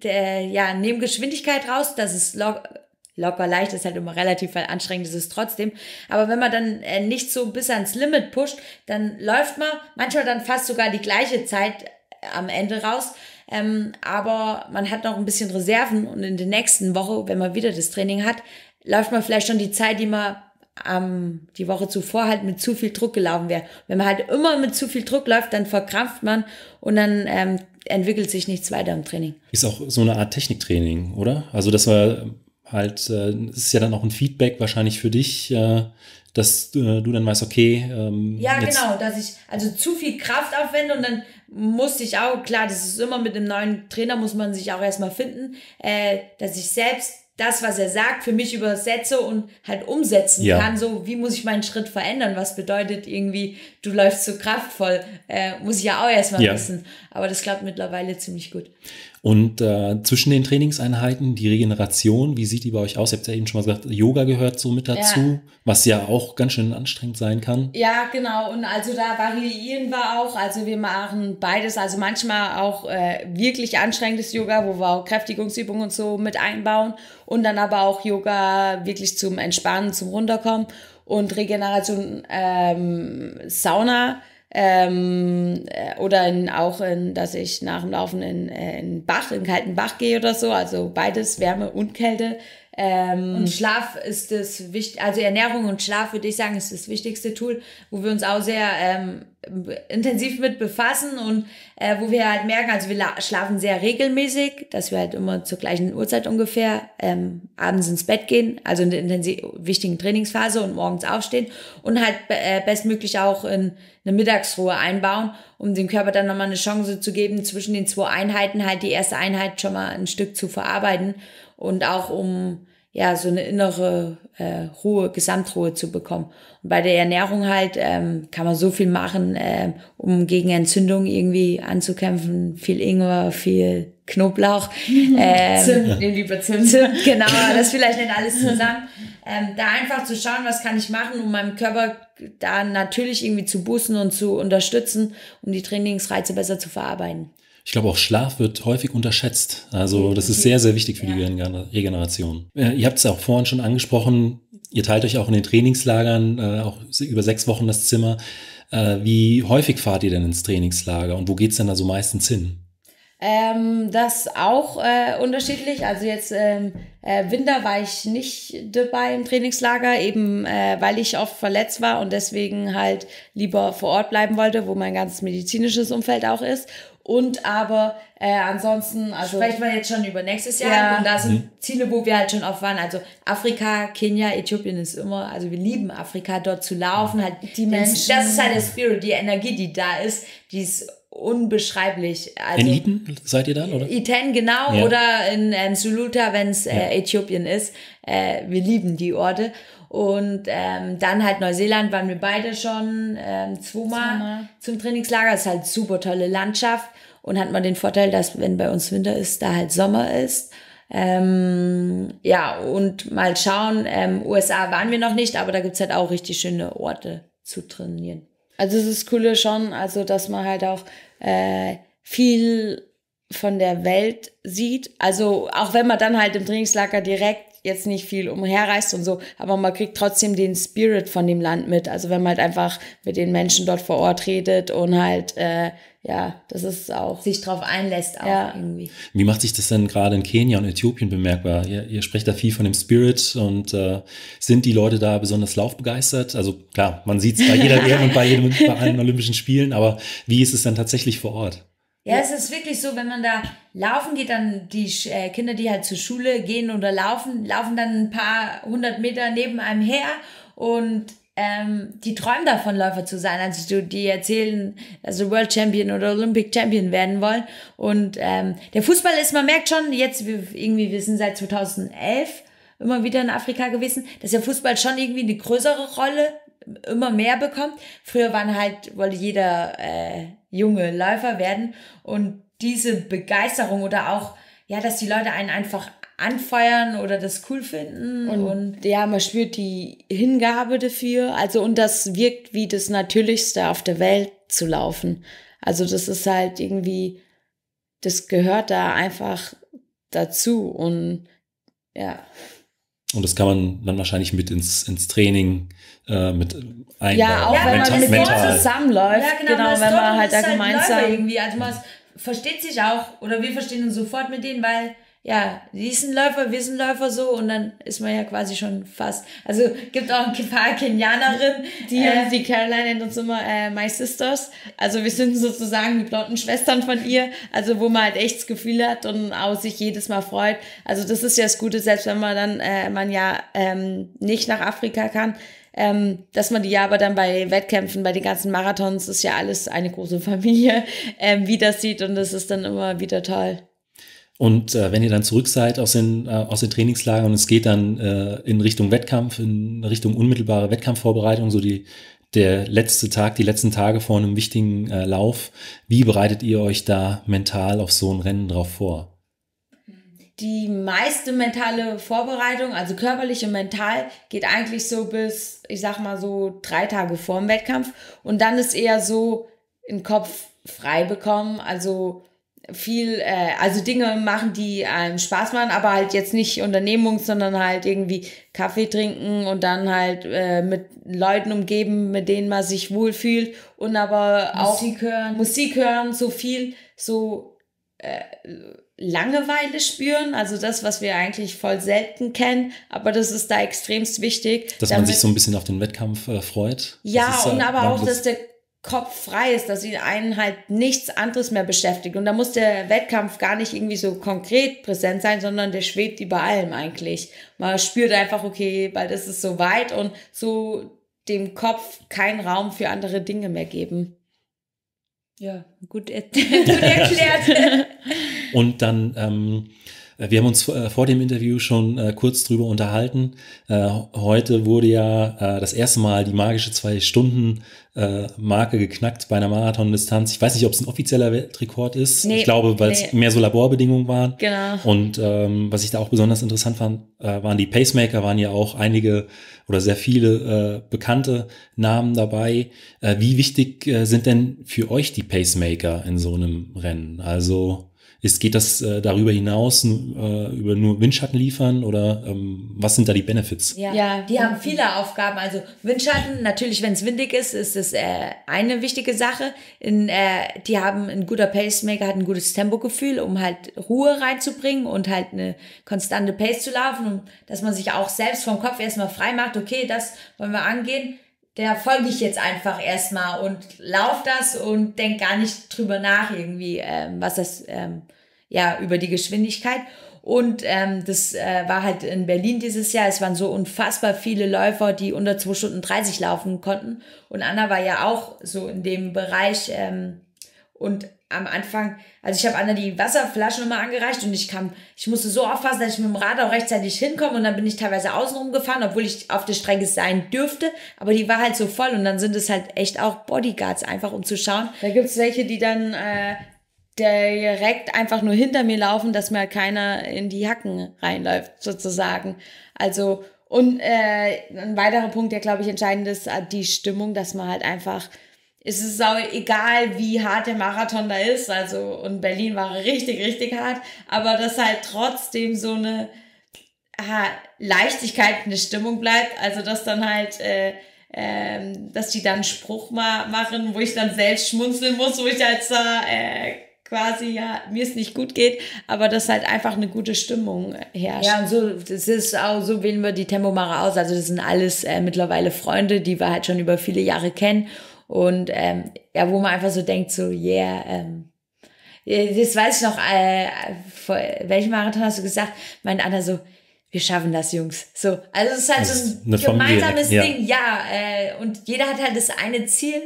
ja, nehmen Geschwindigkeit raus, dass es locker leicht ist, halt immer relativ, weil anstrengend ist es trotzdem. Aber wenn man dann nicht so bis ans Limit pusht, dann läuft man manchmal dann fast sogar die gleiche Zeit am Ende raus. Aber man hat noch ein bisschen Reserven und in der nächsten Woche, wenn man wieder das Training hat, läuft man vielleicht schon die Zeit, die man die Woche zuvor halt mit zu viel Druck gelaufen wäre. Wenn man halt immer mit zu viel Druck läuft, dann verkrampft man und dann entwickelt sich nichts weiter im Training. Ist auch so eine Art Techniktraining, oder? Also das war halt, ist ja dann auch ein Feedback wahrscheinlich für dich, dass du dann weißt, okay. Ja, genau, dass ich also zu viel Kraft aufwende und dann musste ich auch, klar, das ist immer mit einem neuen Trainer, muss man sich auch erstmal finden, dass ich selbst das, was er sagt, für mich übersetze und halt umsetzen kann. So, wie muss ich meinen Schritt verändern? Was bedeutet irgendwie, du läufst so kraftvoll? Muss ich ja auch erstmal wissen. Aber das klappt mittlerweile ziemlich gut. Und zwischen den Trainingseinheiten, die Regeneration, wie sieht die bei euch aus? Ihr habt ja eben schon mal gesagt, Yoga gehört so mit dazu, was ja auch ganz schön anstrengend sein kann. Ja, genau. Und also da variieren wir auch. Also wir machen beides. Also manchmal auch wirklich anstrengendes Yoga, wo wir auch Kräftigungsübungen und so mit einbauen. Und dann aber auch Yoga wirklich zum Entspannen, zum Runterkommen. Und Regeneration, Sauna. Oder dass ich nach dem Laufen in einen kalten Bach gehe oder so, also beides, Wärme und Kälte. Und Schlaf ist das Wichtigste, also Ernährung und Schlaf, würde ich sagen, ist das wichtigste Tool, wo wir uns auch sehr intensiv mit befassen und wo wir halt merken, also wir schlafen sehr regelmäßig, dass wir halt immer zur gleichen Uhrzeit ungefähr abends ins Bett gehen, also in der wichtigen Trainingsphase und morgens aufstehen und halt bestmöglich auch in eine Mittagsruhe einbauen, um dem Körper dann nochmal eine Chance zu geben, zwischen den zwei Einheiten halt die erste Einheit schon mal ein Stück zu verarbeiten und auch um ja so eine innere Ruhe, Gesamtruhe zu bekommen. Und bei der Ernährung halt kann man so viel machen, um gegen Entzündungen irgendwie anzukämpfen. Viel Ingwer, viel Knoblauch. Zimt, genau, das vielleicht nicht alles zusammen. Da einfach zu schauen, was kann ich machen, um meinem Körper da natürlich irgendwie zu boosten und zu unterstützen, um die Trainingsreize besser zu verarbeiten. Ich glaube, auch Schlaf wird häufig unterschätzt. Also das ist sehr, sehr wichtig für die Regeneration. Ihr habt es auch vorhin schon angesprochen, ihr teilt euch auch in den Trainingslagern, auch über 6 Wochen das Zimmer. Wie häufig fahrt ihr denn ins Trainingslager und wo geht es denn da so meistens hin? Das auch unterschiedlich. Also jetzt Winter war ich nicht dabei im Trainingslager, eben weil ich oft verletzt war und deswegen halt lieber vor Ort bleiben wollte, wo mein ganzes medizinisches Umfeld auch ist. Und aber ansonsten, also sprechen wir jetzt schon über nächstes Jahr und da sind Ziele, wo wir halt schon oft waren, also Afrika, Kenia, Äthiopien ist immer, also wir lieben Afrika, dort zu laufen, halt die Menschen, das ist halt der Spirit, die Energie, die da ist, die ist unbeschreiblich. Also, in Iten seid ihr dann, oder? Iten, genau, oder in Suluta, wenn es Äthiopien ist, wir lieben die Orte. Und dann halt Neuseeland waren wir beide schon zweimal zum Trainingslager. Das ist halt super tolle Landschaft und hat man den Vorteil, dass wenn bei uns Winter ist, da halt Sommer ist. Ja, und mal schauen, USA waren wir noch nicht, aber da gibt's halt auch richtig schöne Orte zu trainieren. Also es ist cool schon, also dass man halt auch viel von der Welt sieht. Also auch wenn man dann halt im Trainingslager direkt jetzt nicht viel umherreist und so, aber man kriegt trotzdem den Spirit von dem Land mit. Also wenn man halt einfach mit den Menschen dort vor Ort redet und halt, ja, das ist auch... sich drauf einlässt auch irgendwie. Wie macht sich das denn gerade in Kenia und Äthiopien bemerkbar? Ihr sprecht da viel von dem Spirit und sind die Leute da besonders laufbegeistert? Also klar, man sieht es bei jeder WM und bei allen Olympischen Spielen, aber wie ist es dann tatsächlich vor Ort? Ja, es ist wirklich so, wenn man da laufen geht, dann die Kinder, die halt zur Schule gehen oder laufen dann ein paar 100 Meter neben einem her und die träumen davon, Läufer zu sein. Also die erzählen, dass sie World Champion oder Olympic Champion werden wollen. Und der Fußball ist, man merkt schon, jetzt wir sind seit 2011 immer wieder in Afrika gewesen, dass der Fußball schon irgendwie eine größere Rolle immer mehr bekommt. Früher wollte jeder junge Läufer werden und diese Begeisterung oder auch, ja, dass die Leute einen einfach anfeuern oder das cool finden. Und ja, man spürt die Hingabe dafür. Also und das wirkt wie das Natürlichste auf der Welt zu laufen. Also das ist halt irgendwie, das gehört da einfach dazu und ja. Und das kann man dann wahrscheinlich mit ins Training mit einbauen. Ja, auch wenn man mit zusammenläuft. Ja, genau, wenn man halt da gemeinsam irgendwie. Also man ist versteht sich auch, oder wir verstehen uns sofort mit denen, weil ja, die sind Läufer, wir sind Läufer so, und dann ist man ja quasi schon fast, also gibt auch ein paar Kenianerinnen, die Caroline nennt uns immer My Sisters, also wir sind sozusagen die blonden Schwestern von ihr, also wo man halt echt das Gefühl hat und auch sich jedes Mal freut, also das ist ja das Gute, selbst wenn man dann nicht nach Afrika kann, dass man die ja aber dann bei Wettkämpfen, bei den ganzen Marathons, ist ja alles eine große Familie, wieder sieht, und das ist dann immer wieder toll. Und wenn ihr dann zurück seid aus den Trainingslagern und es geht dann in Richtung Wettkampf, in Richtung unmittelbare Wettkampfvorbereitung, so der letzte Tag, die letzten Tage vor einem wichtigen Lauf, wie bereitet ihr euch da mental auf so ein Rennen drauf vor? Die meiste mentale Vorbereitung, also körperlich und mental, geht eigentlich so bis, ich sag mal so 3 Tage vor dem Wettkampf, und dann ist eher so den Kopf frei bekommen, also viel, also Dinge machen, die einem Spaß machen, aber halt jetzt nicht Unternehmung, sondern halt irgendwie Kaffee trinken und dann halt mit Leuten umgeben, mit denen man sich wohlfühlt, und aber auch Musik hören, so viel, so Langeweile spüren, also das, was wir eigentlich voll selten kennen, aber das ist da extremst wichtig. Dass man sich so ein bisschen auf den Wettkampf freut. Ja, und aber auch, dass der Kopf frei ist, dass ihn einen halt nichts anderes mehr beschäftigt. Und da muss der Wettkampf gar nicht irgendwie so konkret präsent sein, sondern der schwebt über allem eigentlich. Man spürt einfach, okay, bald ist es soweit, und so dem Kopf keinen Raum für andere Dinge mehr geben. Ja, gut erklärt. Und dann, wir haben uns vor dem Interview schon kurz drüber unterhalten. Heute wurde ja das erste Mal die magische 2-Stunden-Marke geknackt bei einer Marathondistanz. Ich weiß nicht, ob es ein offizieller Weltrekord ist. Nee, ich glaube, weil es mehr so Laborbedingungen waren. Genau. Und was ich da auch besonders interessant fand, waren die Pacemaker, waren ja auch einige oder sehr viele bekannte Namen dabei. Wie wichtig sind denn für euch die Pacemaker in so einem Rennen? Also geht das darüber hinaus, über nur Windschatten liefern, oder was sind da die Benefits? Ja, die haben viele Aufgaben. Also Windschatten, natürlich, wenn es windig ist, ist das eine wichtige Sache. Die haben ein guter Pacemaker, hat ein gutes Tempogefühl, um halt Ruhe reinzubringen und halt eine konstante Pace zu laufen, und dass man sich auch selbst vom Kopf erstmal frei macht, okay, das wollen wir angehen. Der folge ich jetzt einfach erstmal und laufe das und denke gar nicht drüber nach irgendwie, was das, über die Geschwindigkeit. Und das war halt in Berlin dieses Jahr. Es waren so unfassbar viele Läufer, die unter 2:30 laufen konnten. Und Anna war ja auch so in dem Bereich. Und am Anfang, also ich habe Anna die Wasserflaschen immer angereicht, und ich musste so aufpassen, dass ich mit dem Rad auch rechtzeitig hinkomme, und dann bin ich teilweise außenrum gefahren, obwohl ich auf der Strecke sein dürfte, aber die war halt so voll, und dann sind es halt echt auch Bodyguards, einfach um zu schauen. Da gibt es welche, die dann direkt einfach nur hinter mir laufen, dass mir keiner in die Hacken reinläuft sozusagen. Also und ein weiterer Punkt, der glaube ich entscheidend ist, die Stimmung, dass man halt einfach... Es ist auch egal, wie hart der Marathon da ist, also, und Berlin war richtig, richtig hart, aber dass halt trotzdem so eine Leichtigkeit, eine Stimmung bleibt, also dass dann halt, dass die dann einen Spruch machen, wo ich dann selbst schmunzeln muss, wo ich halt quasi, ja, mir es nicht gut geht, aber dass halt einfach eine gute Stimmung herrscht. Ja, und so, das ist auch, so wählen wir die Tempomacher aus, also das sind alles mittlerweile Freunde, die wir halt schon über viele Jahre kennen. Und wo man einfach so denkt, so, yeah, das weiß ich noch, vor welchem Marathon hast du gesagt? Meint Anna so, wir schaffen das, Jungs. So, also es ist halt so ein gemeinsames Ding, ja. Und jeder hat halt das eine Ziel,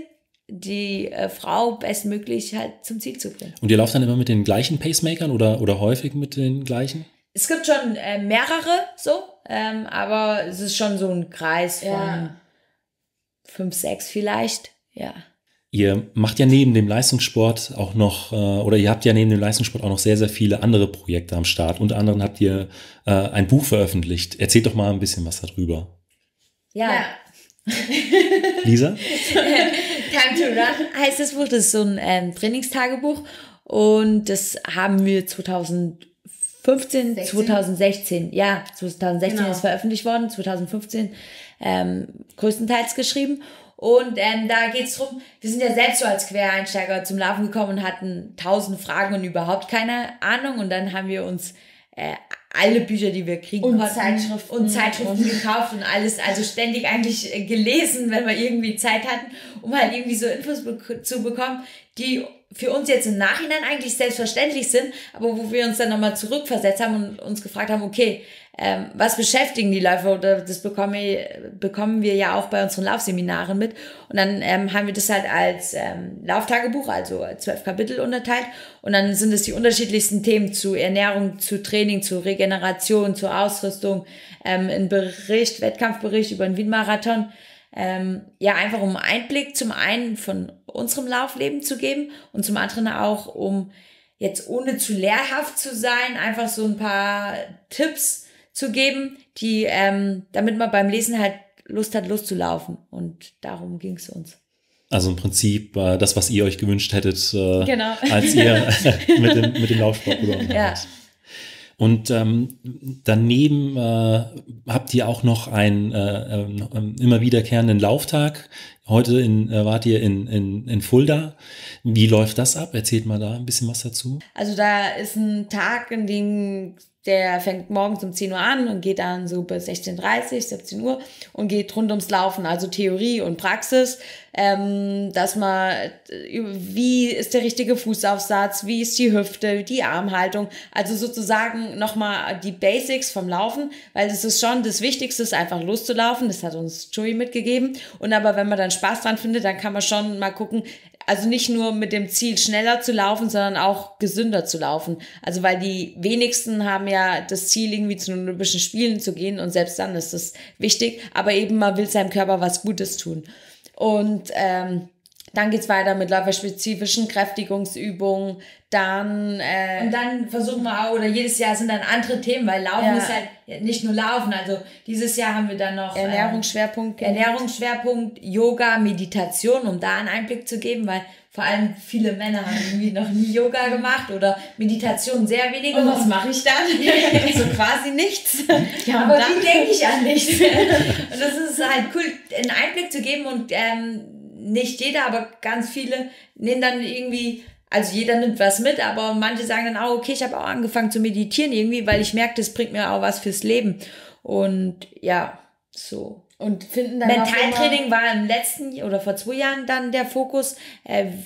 die Frau bestmöglich halt zum Ziel zu bringen. Und ihr lauft dann immer mit den gleichen Pacemakern oder häufig mit den gleichen? Es gibt schon mehrere, so, aber es ist schon so ein Kreis von 5, 6 vielleicht. Ja. Ihr macht ja neben dem Leistungssport auch noch, oder ihr habt ja neben dem Leistungssport auch noch sehr, sehr viele andere Projekte am Start. Unter anderem habt ihr ein Buch veröffentlicht. Erzählt doch mal ein bisschen was darüber. Ja. Lisa? Time to run heißt das Buch. Das ist so ein Trainingstagebuch. Und das haben wir 2016 genau. Ist veröffentlicht worden, 2015 größtenteils geschrieben. Und da geht es darum, wir sind ja selbst so als Quereinsteiger zum Laufen gekommen und hatten 1000 Fragen und überhaupt keine Ahnung. Und dann haben wir uns alle Bücher, die wir kriegen konnten, und Zeitschriften gekauft und alles, also ständig eigentlich gelesen, wenn wir irgendwie Zeit hatten, um halt irgendwie so Infos zu bekommen, die für uns jetzt im Nachhinein eigentlich selbstverständlich sind, aber wo wir uns dann nochmal zurückversetzt haben und uns gefragt haben, okay, was beschäftigen die Läufer? Oder das bekommen wir ja auch bei unseren Laufseminaren mit. Und dann haben wir das halt als Lauftagebuch, also 12 Kapitel unterteilt. Und dann sind es die unterschiedlichsten Themen zu Ernährung, zu Training, zu Regeneration, zur Ausrüstung, ein Bericht, Wettkampfbericht über den Wien-Marathon. Ja, einfach um Einblick zum einen von unserem Laufleben zu geben und zum anderen auch, um jetzt ohne zu lehrhaft zu sein, einfach so ein paar Tipps zu geben, die damit man beim Lesen halt Lust hat, loszulaufen. Und darum ging es uns. Also im Prinzip das, was ihr euch gewünscht hättet, genau, als ihr mit dem Laufsport begonnen habt. Und daneben habt ihr auch noch einen immer wiederkehrenden Lauftag. Heute wart ihr in Fulda. Wie läuft das ab? Erzählt mal da ein bisschen was dazu. Also da ist ein Tag, in dem der fängt morgens um 10 Uhr an und geht dann so bis 16:30, 17 Uhr und geht rund ums Laufen, also Theorie und Praxis, dass man, wie ist der richtige Fußaufsatz, wie ist die Hüfte, die Armhaltung, also sozusagen nochmal die Basics vom Laufen, weil es ist schon das Wichtigste, ist einfach loszulaufen, das hat uns Joey mitgegeben. Und aber wenn man dann Spaß dran findet, dann kann man schon mal gucken, also nicht nur mit dem Ziel schneller zu laufen, sondern auch gesünder zu laufen. Also weil die wenigsten haben ja das Ziel, irgendwie zu den Olympischen Spielen zu gehen, und selbst dann ist das wichtig. Aber eben, man will seinem Körper was Gutes tun. Und dann geht's weiter mit läuferspezifischen Kräftigungsübungen. Dann versuchen wir auch, oder jedes Jahr sind dann andere Themen, weil Laufen ist halt nicht nur Laufen. Also dieses Jahr haben wir dann noch Ernährungsschwerpunkt, Yoga, Meditation, um da einen Einblick zu geben, weil vor allem viele Männer haben irgendwie noch nie Yoga gemacht oder Meditation sehr wenig. Und was mache ich dann? So quasi nichts. Ja, aber wie denke ich an nichts? Und das ist halt cool, einen Einblick zu geben. Und nicht jeder, aber ganz viele nehmen dann irgendwie, also jeder nimmt was mit, aber manche sagen dann auch, okay, ich habe auch angefangen zu meditieren irgendwie, weil ich merke, das bringt mir auch was fürs Leben. Und ja, so. Und finden dann Mentaltraining war im letzten oder vor 2 Jahren dann der Fokus.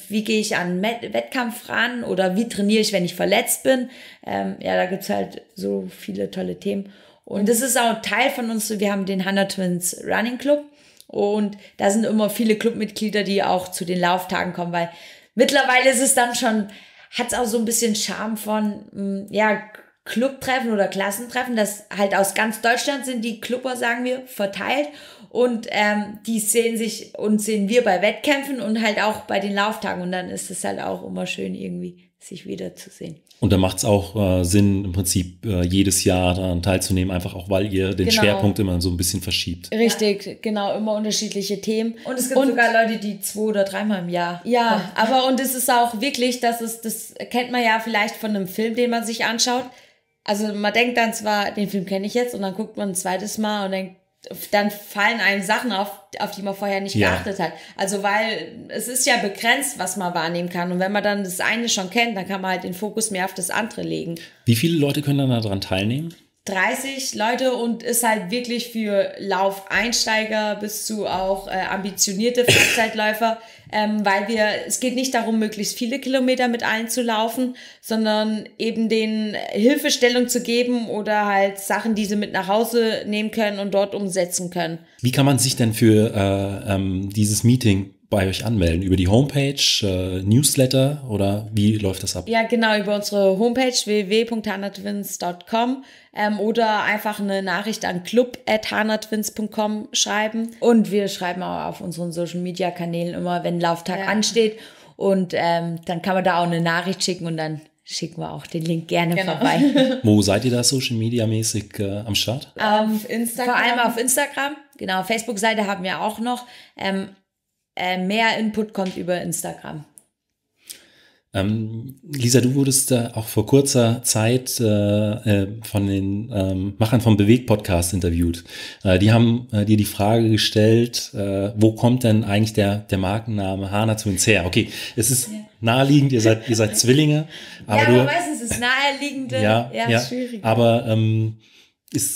Wie gehe ich an Wettkampf ran, oder wie trainiere ich, wenn ich verletzt bin? Ja, da gibt es halt so viele tolle Themen. Und das ist auch Teil von uns. Wir haben den Hahner Twins Running Club. Und da sind immer viele Clubmitglieder, die auch zu den Lauftagen kommen, weil mittlerweile ist es dann schon, hat es auch so ein bisschen Charme von, ja, Clubtreffen oder Klassentreffen, das halt aus ganz Deutschland sind die Clubber, sagen wir, verteilt, und die sehen wir bei Wettkämpfen und halt auch bei den Lauftagen, und dann ist es halt auch immer schön irgendwie, sich wiederzusehen. Und da macht es auch Sinn, im Prinzip jedes Jahr daran teilzunehmen, einfach auch, weil ihr den Schwerpunkt immer so ein bisschen verschiebt. Richtig, genau, immer unterschiedliche Themen. Und es gibt sogar Leute, die 2- oder 3-mal im Jahr kommen. Aber und es ist auch wirklich, das kennt man ja vielleicht von einem Film, den man sich anschaut. Also man denkt dann zwar, den Film kenne ich jetzt, und dann guckt man ein zweites Mal und denkt, dann fallen einem Sachen auf die man vorher nicht geachtet hat. Also weil es ist ja begrenzt, was man wahrnehmen kann. Und wenn man dann das eine schon kennt, dann kann man halt den Fokus mehr auf das andere legen. Wie viele Leute können dann daran teilnehmen? 30 Leute, und ist halt wirklich für Laufeinsteiger bis zu auch ambitionierte Freizeitläufer, weil es geht nicht darum, möglichst viele Kilometer mit allen zu laufen, sondern eben denen Hilfestellung zu geben oder halt Sachen, die sie mit nach Hause nehmen können und dort umsetzen können. Wie kann man sich denn für dieses Meeting bei euch anmelden? Über die Homepage, Newsletter, oder wie läuft das ab? Ja, genau, über unsere Homepage www.hahnertwins.com, oder einfach eine Nachricht an club@hahnertwins.com schreiben. Und wir schreiben auch auf unseren Social-Media-Kanälen immer, wenn Lauftag ansteht. Und dann kann man da auch eine Nachricht schicken, und dann schicken wir auch den Link gerne vorbei. Wo seid ihr da Social-Media-mäßig am Start? Auf Instagram. Vor allem auf Instagram. Genau, Facebook-Seite haben wir auch noch. Mehr Input kommt über Instagram. Lisa, du wurdest auch vor kurzer Zeit von den Machern vom Beweg-Podcast interviewt. Die haben dir die Frage gestellt, wo kommt denn eigentlich der Markenname Hahner Twins her? Okay, es ist naheliegend, ihr seid Zwillinge. Aber ja, du weißt, es ist naheliegend. Ja, schwierig. Aber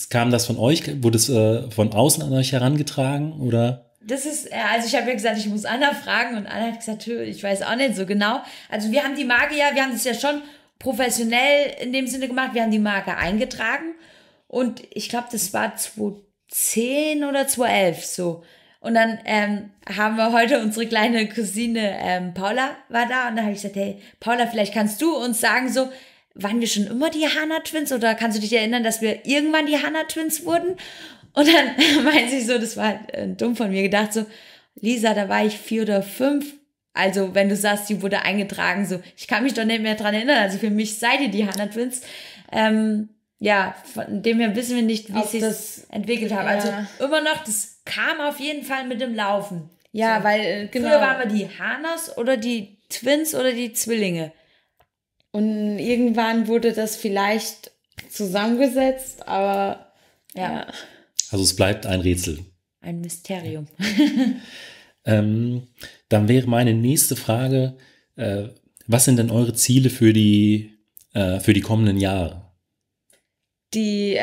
kam das von euch? Wurde es von außen an euch herangetragen oder? Das ist, also ich habe ja gesagt, ich muss Anna fragen und Anna hat gesagt, ich weiß auch nicht so genau. Also wir haben die Marke wir haben das ja schon professionell in dem Sinne gemacht, wir haben die Marke eingetragen und ich glaube, das war 2010 oder 2011 so. Und dann haben wir heute unsere kleine Cousine Paula war da und dann habe ich gesagt, hey Paula, vielleicht kannst du uns sagen so, waren wir schon immer die Hahner Twins oder kannst du dich erinnern, dass wir irgendwann die Hahner Twins wurden? Und dann meint sie so, das war dumm von mir gedacht, so, Lisa, da war ich 4 oder 5. Also, wenn du sagst, die wurde eingetragen, so, ich kann mich doch nicht mehr dran erinnern. Also, für mich seid ihr die Hahner Twins. Ja, von dem her wissen wir nicht, wie sie das entwickelt haben. Ja. Also, immer noch, das kam auf jeden Fall mit dem Laufen. Ja, so, weil, genau. Früher waren wir die Hahners oder die Twins oder die Zwillinge. Und irgendwann wurde das vielleicht zusammengesetzt, aber, ja. Also es bleibt ein Rätsel. Ein Mysterium. Dann wäre meine nächste Frage, was sind denn eure Ziele für die kommenden Jahre? Die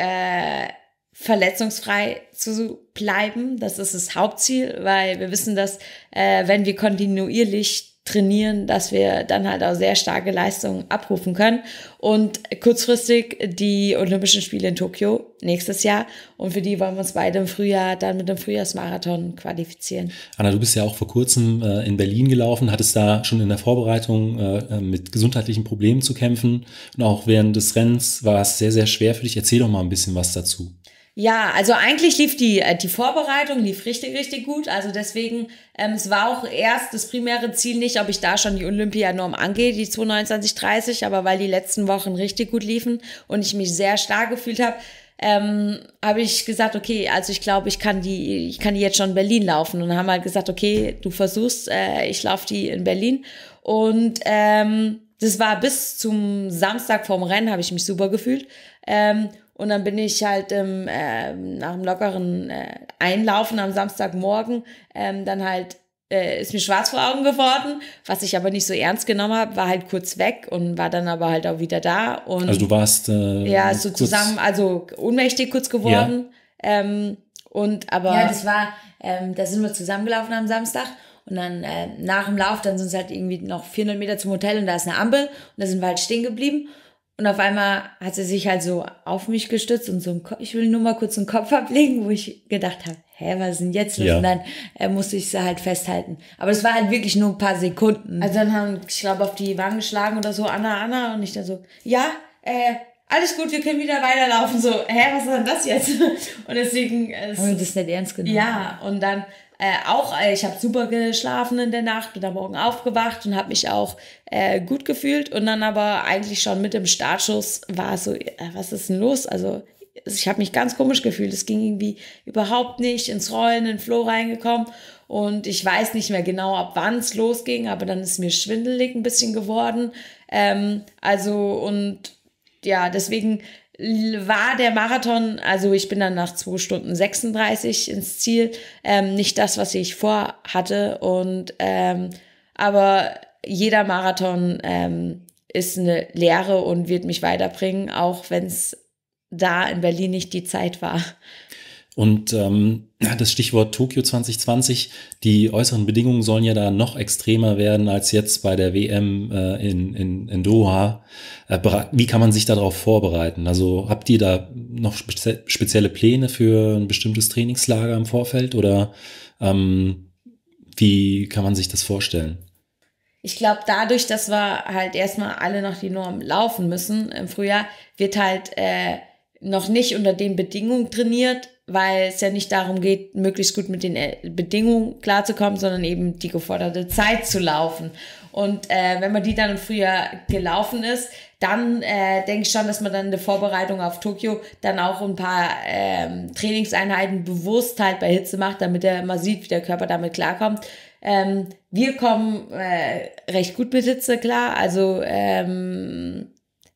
verletzungsfrei zu bleiben, das ist das Hauptziel, weil wir wissen, dass wenn wir kontinuierlich trainieren, dass wir dann halt auch sehr starke Leistungen abrufen können und kurzfristig die Olympischen Spiele in Tokio nächstes Jahr und für die wollen wir uns beide im Frühjahr dann mit dem Frühjahrsmarathon qualifizieren. Anna, du bist ja auch vor kurzem in Berlin gelaufen, hattest da schon in der Vorbereitung mit gesundheitlichen Problemen zu kämpfen und auch während des Rennens war es sehr, sehr schwer für dich. Erzähl doch mal ein bisschen was dazu. Ja, also eigentlich lief die Vorbereitung richtig, richtig gut. Also deswegen, es war auch erst das primäre Ziel nicht, ob ich da schon die Olympianorm angehe, die 2:29:30, aber weil die letzten Wochen richtig gut liefen und ich mich sehr stark gefühlt habe, habe ich gesagt, okay, also ich glaube, ich kann die jetzt schon in Berlin laufen. Und dann haben wir halt gesagt, okay, du versuchst, ich laufe die in Berlin. Und das war bis zum Samstag vorm Rennen, habe ich mich super gefühlt. Und dann bin ich halt nach einem lockeren Einlaufen am Samstagmorgen dann halt, ist mir schwarz vor Augen geworden, was ich aber nicht so ernst genommen habe, war halt kurz weg und war dann aber halt auch wieder da. Und also du warst ja, so zusammen, also ohnmächtig kurz geworden. Ja, ja das war, da sind wir zusammengelaufen am Samstag. Und dann nach dem Lauf, dann sind es halt irgendwie noch 400 Meter zum Hotel und da ist eine Ampel. Und da sind wir halt stehen geblieben. Und auf einmal hat sie sich halt so auf mich gestützt und so, ich will nur mal kurz den Kopf ablegen, wo ich gedacht habe, hä, was ist denn jetzt los? Ja. Und dann musste ich sie halt festhalten. Aber es war halt wirklich nur ein paar Sekunden. Also dann haben, ich glaube, auf die Wangen geschlagen oder so, Anna, und ich dann so, ja, alles gut, wir können wieder weiterlaufen. So, hä, was ist denn das jetzt? Und deswegen... Haben wir das nicht ernst genommen? Ja, und dann... ich habe super geschlafen in der Nacht, bin am Morgen aufgewacht und habe mich auch gut gefühlt. Und dann aber eigentlich schon mit dem Startschuss war so, was ist denn los? Also ich habe mich ganz komisch gefühlt. Es ging irgendwie überhaupt nicht ins Rollen, in den Flow reingekommen. Und ich weiß nicht mehr genau, ab wann es losging, aber dann ist mir schwindelig ein bisschen geworden. Deswegen... war der Marathon, also ich bin dann nach 2:36 ins Ziel, nicht das, was ich vorhatte und aber jeder Marathon ist eine Lehre und wird mich weiterbringen, auch wenn es da in Berlin nicht die Zeit war. Und das Stichwort Tokio 2020, die äußeren Bedingungen sollen ja da noch extremer werden als jetzt bei der WM in Doha. Wie kann man sich darauf vorbereiten? Also habt ihr da noch spezielle Pläne für ein bestimmtes Trainingslager im Vorfeld oder wie kann man sich das vorstellen? Ich glaube, dadurch, dass wir halt erstmal alle nach die Norm laufen müssen im Frühjahr, wird halt noch nicht unter den Bedingungen trainiert, weil es ja nicht darum geht, möglichst gut mit den Bedingungen klarzukommen, sondern eben die geforderte Zeit zu laufen. Und wenn man die dann im Frühjahr gelaufen ist, dann denke ich schon, dass man dann in der Vorbereitung auf Tokio dann auch ein paar Trainingseinheiten bewusst halt bei Hitze macht, damit man sieht, wie der Körper damit klarkommt. Wir kommen recht gut mit Hitze, klar. Also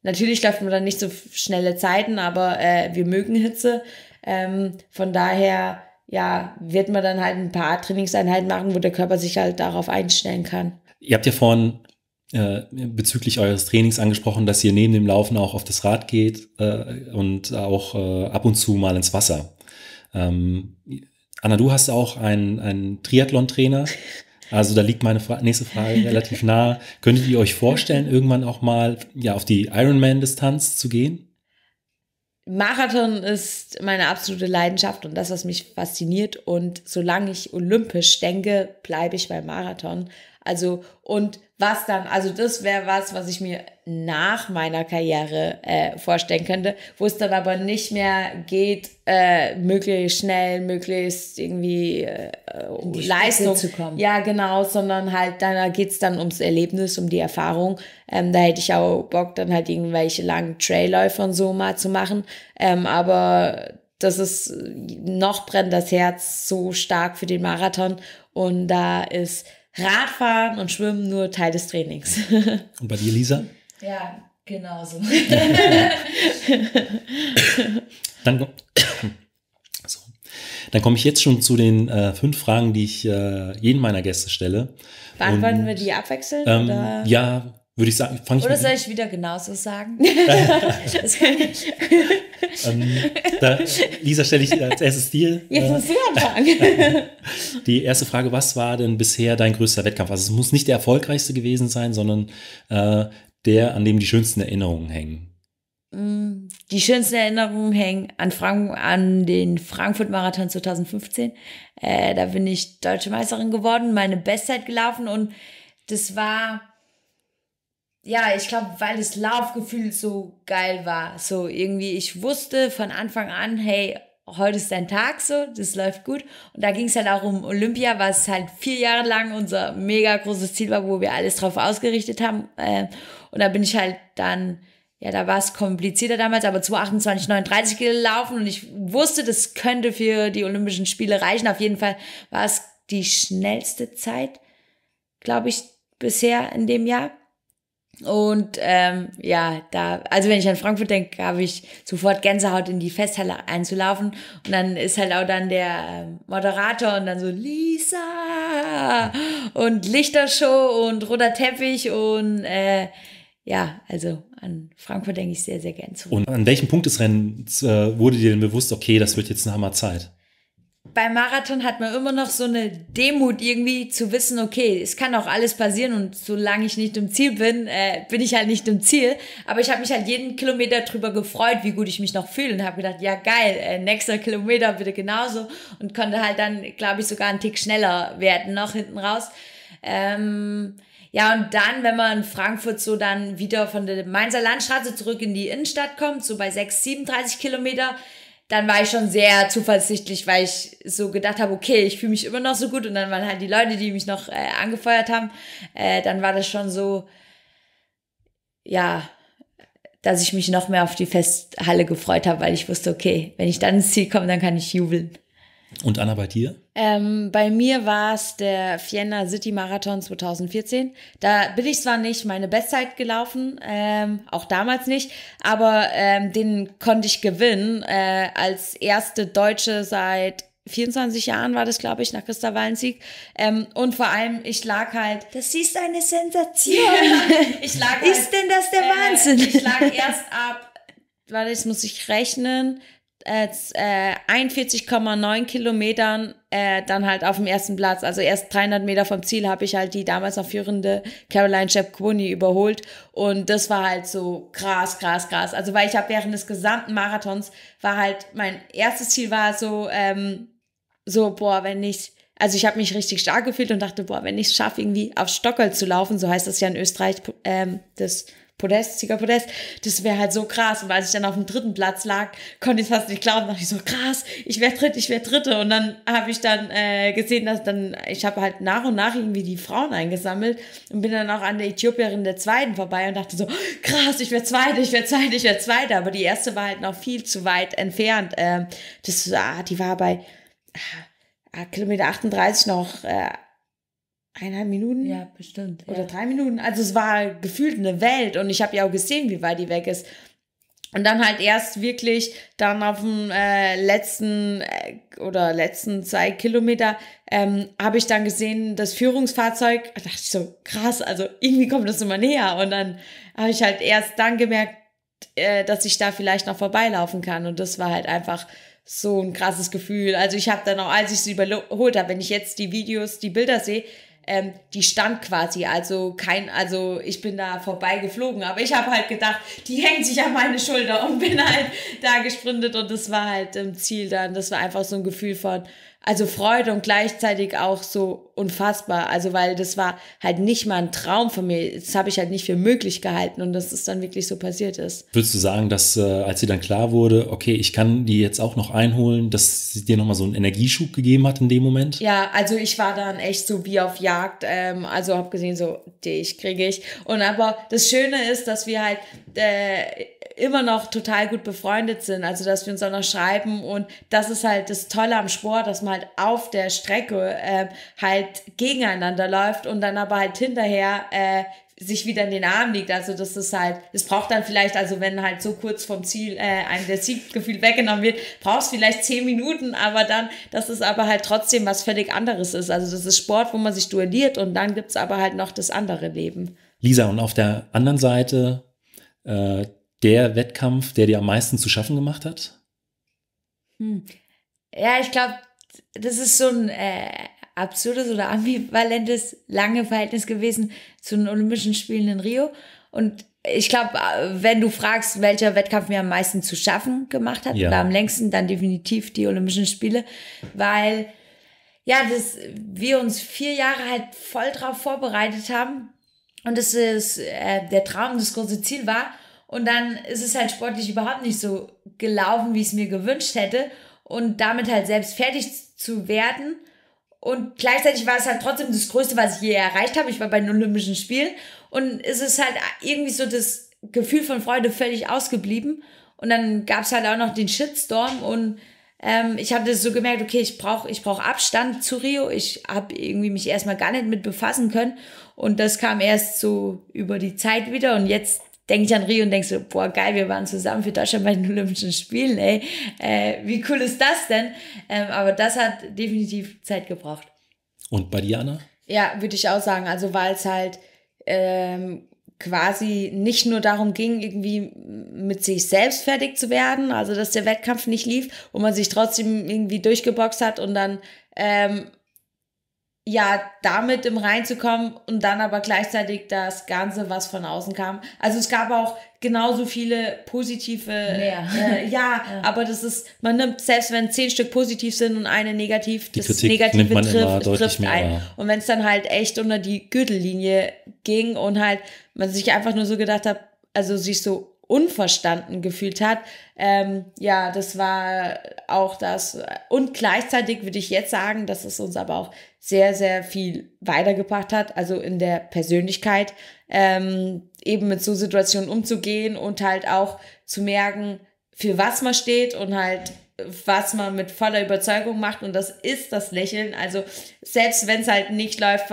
natürlich läuft man dann nicht so schnelle Zeiten, aber wir mögen Hitze. Von daher ja, wird man dann halt ein paar Trainingseinheiten machen, wo der Körper sich halt darauf einstellen kann. Ihr habt ja vorhin bezüglich eures Trainings angesprochen, dass ihr neben dem Laufen auch auf das Rad geht und auch ab und zu mal ins Wasser. Anna, du hast auch einen Triathlon-Trainer. Also da liegt meine nächste Frage relativ nah. Könntet ihr euch vorstellen, irgendwann auch mal ja, auf die Ironman-Distanz zu gehen? Marathon ist meine absolute Leidenschaft und das, was mich fasziniert. Und solange ich olympisch denke, bleibe ich beim Marathon. Also und was dann, also das wäre was ich mir nach meiner Karriere vorstellen könnte, wo es dann aber nicht mehr geht, möglichst schnell, möglichst irgendwie um die Leistung zu kommen. Ja, genau, sondern halt da geht es dann ums Erlebnis, um die Erfahrung. Da hätte ich auch Bock, dann halt irgendwelche langen Trailläufe und so mal zu machen. Aber das ist, noch brennt das Herz so stark für den Marathon und da ist Radfahren und Schwimmen nur Teil des Trainings. Und bei dir, Lisa? Ja, genauso. Dann komme ich jetzt schon zu den 5 Fragen, die ich jedem meiner Gäste stelle. Beantworten wir die abwechselnd? Oder? Ja, würde ich sagen. Oder soll ich wieder genauso sagen? Das kann ich. Lisa, stelle ich als erstes dir. Jetzt musst du anfangen. Die erste Frage, was war denn bisher dein größter Wettkampf? Also es muss nicht der erfolgreichste gewesen sein, sondern der, an dem die schönsten Erinnerungen hängen. Die schönsten Erinnerungen hängen an den Frankfurt-Marathon 2015. Da bin ich Deutsche Meisterin geworden, meine Bestzeit gelaufen und das war... Ja, ich glaube, weil das Laufgefühl so geil war. So irgendwie, ich wusste von Anfang an, hey, heute ist dein Tag so, das läuft gut. Und da ging es halt auch um Olympia, was halt 4 Jahre lang unser mega großes Ziel war, wo wir alles drauf ausgerichtet haben. Und da bin ich halt dann, ja, da war es komplizierter damals, aber 2:28,39 gelaufen. Und ich wusste, das könnte für die Olympischen Spiele reichen. Auf jeden Fall war es die schnellste Zeit, glaube ich, bisher in dem Jahr. Und ja, da, also wenn ich an Frankfurt denke, habe ich sofort Gänsehaut, in die Festhalle einzulaufen. Und dann ist halt auch dann der Moderator und dann so Lisa und Lichtershow und roter Teppich und ja, also an Frankfurt denke ich sehr, sehr gern zurück. Und an welchem Punkt des Rennens wurde dir denn bewusst, okay, das wird jetzt eine Hammerzeit? Beim Marathon hat man immer noch so eine Demut irgendwie zu wissen, okay, es kann auch alles passieren und solange ich nicht im Ziel bin, bin ich halt nicht im Ziel. Aber ich habe mich halt jeden Kilometer drüber gefreut, wie gut ich mich noch fühle und habe gedacht, ja geil, nächster Kilometer bitte genauso und konnte halt dann, glaube ich, sogar einen Tick schneller werden noch hinten raus. Ja, und dann, wenn man in Frankfurt so dann wieder von der Mainzer Landstraße zurück in die Innenstadt kommt, so bei 37 Kilometer, dann war ich schon sehr zuversichtlich, weil ich so gedacht habe, okay, ich fühle mich immer noch so gut. Und dann waren halt die Leute, die mich noch angefeuert haben, dann war das schon so, ja, dass ich mich noch mehr auf die Festhalle gefreut habe, weil ich wusste, okay, wenn ich dann ins Ziel komme, dann kann ich jubeln. Und Anna, bei dir? Bei mir war es der Vienna City Marathon 2014. Da bin ich zwar nicht meine Bestzeit gelaufen, auch damals nicht, aber den konnte ich gewinnen als erste Deutsche seit 24 Jahren war das, glaube ich, nach Christa Wallensieg. Und vor allem, ich lag halt... Das ist eine Sensation! Ich lag halt, ist denn das der Wahnsinn? Ich lag erst ab... Warte, jetzt muss ich rechnen... 41,9 Kilometern dann halt auf dem ersten Platz, also erst 300 Meter vom Ziel habe ich halt die damals noch führende Caroline Szepkowny überholt und das war halt so krass, also weil ich habe während des gesamten Marathons war halt, mein erstes Ziel war so, wenn ich, also ich habe mich richtig stark gefühlt und dachte, boah, wenn ich es schaffe, irgendwie auf Stockholm zu laufen, so heißt das ja in Österreich, das Podest, Siegerpodest, das wäre halt so krass. Und als ich dann auf dem 3. Platz lag, konnte ich es fast nicht glauben. Dachte ich so, krass, ich wäre Dritte. Und dann habe ich dann gesehen, dass dann, ich habe halt nach und nach irgendwie die Frauen eingesammelt und bin dann auch an der Äthiopierin der 2. vorbei und dachte so, krass, ich wäre Zweite. Aber die erste war halt noch viel zu weit entfernt. Die war bei Kilometer 38 noch eineinhalb Minuten? Ja, bestimmt. Oder 3 Minuten. Also es war gefühlt eine Welt und ich habe ja auch gesehen, wie weit die weg ist. Und dann halt erst wirklich dann auf dem letzten 2 Kilometer habe ich dann gesehen, das Führungsfahrzeug, da dachte ich so, krass, also irgendwie kommt das immer näher. Und dann habe ich halt erst dann gemerkt, dass ich da vielleicht noch vorbeilaufen kann. Und das war halt einfach so ein krasses Gefühl. Also ich habe dann auch, als ich sie überholt habe, wenn ich jetzt die Videos, die Bilder sehe, die stand quasi, also ich bin da vorbei geflogen, aber ich habe halt gedacht, die hängt sich an meine Schulter und bin halt da gesprintet und das war halt im Ziel dann, das war einfach so ein Gefühl von, also Freude und gleichzeitig auch so unfassbar, also weil das war halt nicht mal ein Traum von mir, das habe ich halt nicht für möglich gehalten und dass es dann wirklich so passiert ist. Würdest du sagen, dass als dir dann klar wurde, okay, ich kann die jetzt auch noch einholen, dass sie dir nochmal so einen Energieschub gegeben hat in dem Moment? Ja, also ich war dann echt so wie auf Jagd, also habe gesehen so, dich kriege ich und aber das Schöne ist, dass wir halt immer noch total gut befreundet sind, also dass wir uns auch noch schreiben und das ist halt das Tolle am Sport, dass man halt auf der Strecke halt gegeneinander läuft und dann aber halt hinterher sich wieder in den Arm liegt, also das ist halt, es braucht dann vielleicht, also wenn halt so kurz vom Ziel einem der Sieggefühl weggenommen wird, brauchst vielleicht 10 Minuten, aber dann, dass es aber halt trotzdem was völlig anderes ist, also das ist Sport, wo man sich duelliert und dann gibt's aber halt noch das andere Leben. Lisa, und auf der anderen Seite der Wettkampf, der dir am meisten zu schaffen gemacht hat? Ja, ich glaube, das ist so ein absurdes oder ambivalentes, lange Verhältnis gewesen zu den Olympischen Spielen in Rio. Und ich glaube, wenn du fragst, welcher Wettkampf mir am meisten zu schaffen gemacht hat, oder am längsten, dann definitiv die Olympischen Spiele, weil ja, wir uns 4 Jahre halt voll drauf vorbereitet haben und das ist der Traum, das große Ziel war. Und dann ist es halt sportlich überhaupt nicht so gelaufen, wie ich es mir gewünscht hätte. Und damit halt selbst fertig zu werden. Und gleichzeitig war es halt trotzdem das Größte, was ich je erreicht habe. Ich war bei den Olympischen Spielen. Und es ist halt irgendwie so das Gefühl von Freude völlig ausgeblieben. Und dann gab es halt auch noch den Shitstorm. Und ich habe das so gemerkt, okay, ich brauch Abstand zu Rio. Ich habe irgendwie mich erstmal gar nicht mit befassen können. Und das kam erst so über die Zeit wieder. Und jetzt denke ich an Rio und denke so, boah, geil, wir waren zusammen für Deutschland bei den Olympischen Spielen, ey. Wie cool ist das denn? Aber das hat definitiv Zeit gebraucht. Und bei dir, Anna? Ja, würde ich auch sagen. Also, weil es halt quasi nicht nur darum ging, irgendwie mit sich selbst fertig zu werden, also dass der Wettkampf nicht lief und man sich trotzdem irgendwie durchgeboxt hat und dann damit im reinzukommen und dann aber gleichzeitig das Ganze, was von außen kam. Also es gab auch genauso viele positive, aber das ist, man nimmt, selbst wenn 10 Stück positiv sind und eine negativ, die das Negative trifft ein. Und wenn es dann halt echt unter die Gürtellinie ging und halt man sich einfach nur so gedacht hat, also sich so unverstanden gefühlt hat, das war auch das. Und gleichzeitig würde ich jetzt sagen, dass es uns aber auch sehr, sehr viel weitergebracht hat, also in der Persönlichkeit, eben mit so Situationen umzugehen und halt auch zu merken, für was man steht und halt, was man mit voller Überzeugung macht und das ist das Lächeln, also selbst wenn es halt nicht läuft,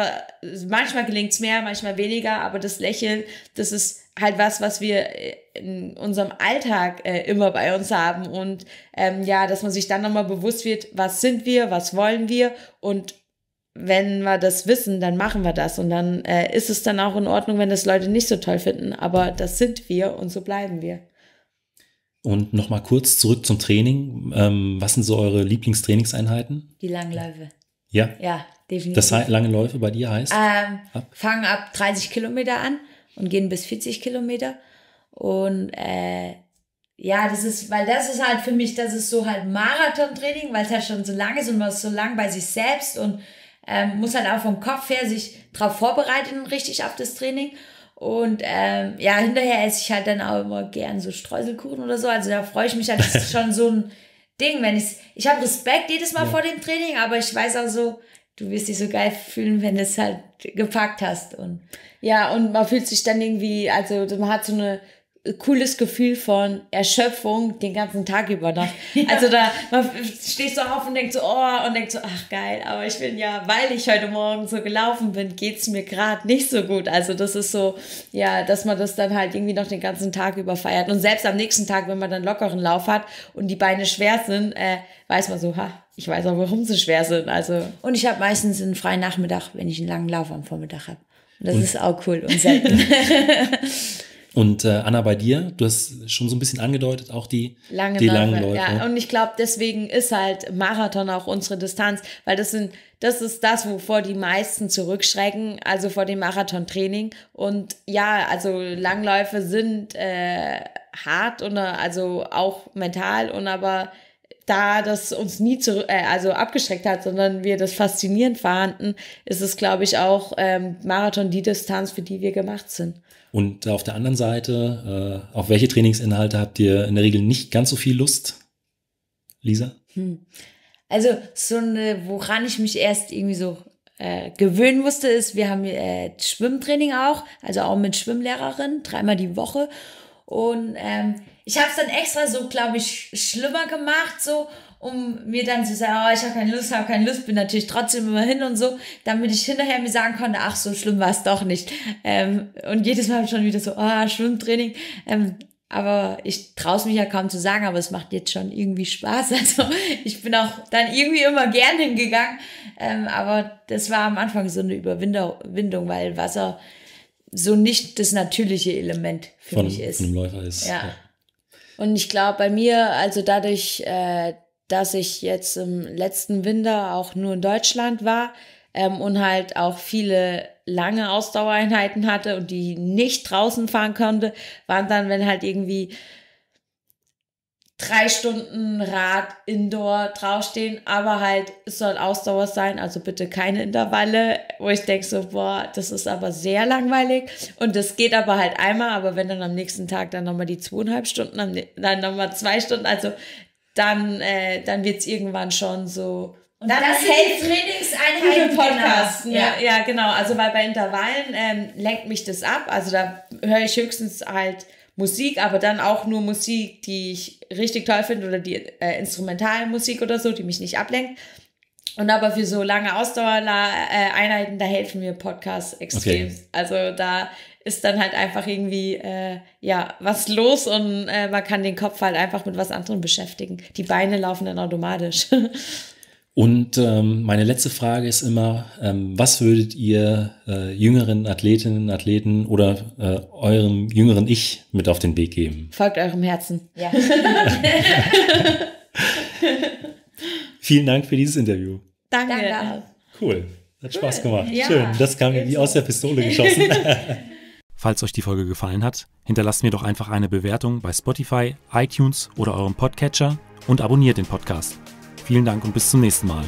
manchmal gelingt es mehr, manchmal weniger, aber das Lächeln, das ist halt was wir in unserem Alltag immer bei uns haben und dass man sich dann nochmal bewusst wird, was sind wir, was wollen wir und wenn wir das wissen, dann machen wir das und dann ist es dann auch in Ordnung, wenn das Leute nicht so toll finden, aber das sind wir und so bleiben wir. Und nochmal kurz zurück zum Training. Was sind so eure Lieblingstrainingseinheiten? Die langen Läufe. Ja? Ja, definitiv. Das heißt, lange Läufe bei dir heißt? Fangen ab 30 Kilometer an und gehen bis 40 Kilometer. Und das ist halt für mich, das ist so halt Marathontraining, weil es halt schon so lang ist und man ist so lang bei sich selbst und muss halt auch vom Kopf her sich darauf vorbereiten, richtig auf das Training. Und hinterher esse ich halt dann auch immer gern so Streuselkuchen oder so. Also da freue ich mich halt, das ist schon so ein Ding. Ich habe Respekt jedes Mal vor dem Training, aber ich weiß auch so, du wirst dich so geil fühlen, wenn du es halt gepackt hast. Und man fühlt sich dann irgendwie, also man hat so eine cooles Gefühl von Erschöpfung den ganzen Tag über noch. Ja. Also da man stehst du auf und denkst so, oh, und denkst so, ach geil, aber ich bin ja, weil ich heute Morgen so gelaufen bin, geht's mir gerade nicht so gut. Also das ist so, ja, dass man das dann halt irgendwie noch den ganzen Tag über feiert. Und selbst am nächsten Tag, wenn man dann lockeren Lauf hat und die Beine schwer sind, weiß man so, ich weiß auch, warum sie schwer sind. Also. Und ich habe meistens einen freien Nachmittag, wenn ich einen langen Lauf am Vormittag habe. Und das ist auch cool und selten. Und Anna, bei dir, du hast schon so ein bisschen angedeutet, auch die langen Läufe. Ja, und ich glaube, deswegen ist halt Marathon auch unsere Distanz, weil das ist das, wovor die meisten zurückschrecken, also vor dem Marathontraining. Und ja, also Langläufe sind hart und also auch mental und aber da das uns nie abgeschreckt hat, sondern wir das faszinierend fanden, ist es, glaube ich, auch Marathon die Distanz, für die wir gemacht sind. Und auf der anderen Seite, auf welche Trainingsinhalte habt ihr in der Regel nicht ganz so viel Lust, Lisa? Also so eine, woran ich mich erst irgendwie so gewöhnen musste, ist, wir haben Schwimmtraining auch, also auch mit Schwimmlehrerin, 3-mal die Woche. Und ich habe es dann extra so, glaube ich, schlimmer gemacht, so, um mir dann zu sagen, oh, ich habe keine Lust, bin natürlich trotzdem immer hin und so, damit ich hinterher mir sagen konnte, ach, so schlimm war es doch nicht. Und jedes Mal schon wieder so, oh, Schwimmtraining. Aber ich traue es mich ja kaum zu sagen, aber es macht jetzt schon irgendwie Spaß. Also ich bin auch dann irgendwie immer gern hingegangen. Aber das war am Anfang so eine Überwindung, weil Wasser so nicht das natürliche Element für mich ist. Von einem Läufer ist. Ja. Ja. Und ich glaube, bei mir, also dadurch, dass ich jetzt im letzten Winter auch nur in Deutschland war und halt auch viele lange Ausdauereinheiten hatte und die nicht draußen fahren konnte, waren dann, wenn halt irgendwie 3 Stunden Rad Indoor draufstehen, aber halt, es soll Ausdauer sein, also bitte keine Intervalle, wo ich denke so, boah, das ist aber sehr langweilig und das geht aber halt einmal, aber wenn dann am nächsten Tag dann nochmal die 2,5 Stunden, dann nochmal 2 Stunden, also dann wird es irgendwann schon so. Und das hält Trainingseinheiten Podcast. Genau. Ja. Ja, genau. Also weil bei Intervallen lenkt mich das ab. Also da höre ich höchstens halt Musik, aber dann auch nur Musik, die ich richtig toll finde oder die Instrumentalmusik oder so, die mich nicht ablenkt. Und aber für so lange Ausdauereinheiten, da helfen mir Podcasts extrem. Okay. Also da ist dann halt einfach irgendwie, ja, was los und man kann den Kopf halt einfach mit was anderem beschäftigen. Die Beine laufen dann automatisch. Und meine letzte Frage ist immer, was würdet ihr jüngeren Athletinnen, Athleten oder eurem jüngeren Ich mit auf den Weg geben? Folgt eurem Herzen. Ja. Vielen Dank für dieses Interview. Danke. Cool, hat Spaß gemacht. Ja. Schön, das kam wie aus der Pistole geschossen. Falls euch die Folge gefallen hat, hinterlasst mir doch einfach eine Bewertung bei Spotify, iTunes oder eurem Podcatcher und abonniert den Podcast. Vielen Dank und bis zum nächsten Mal.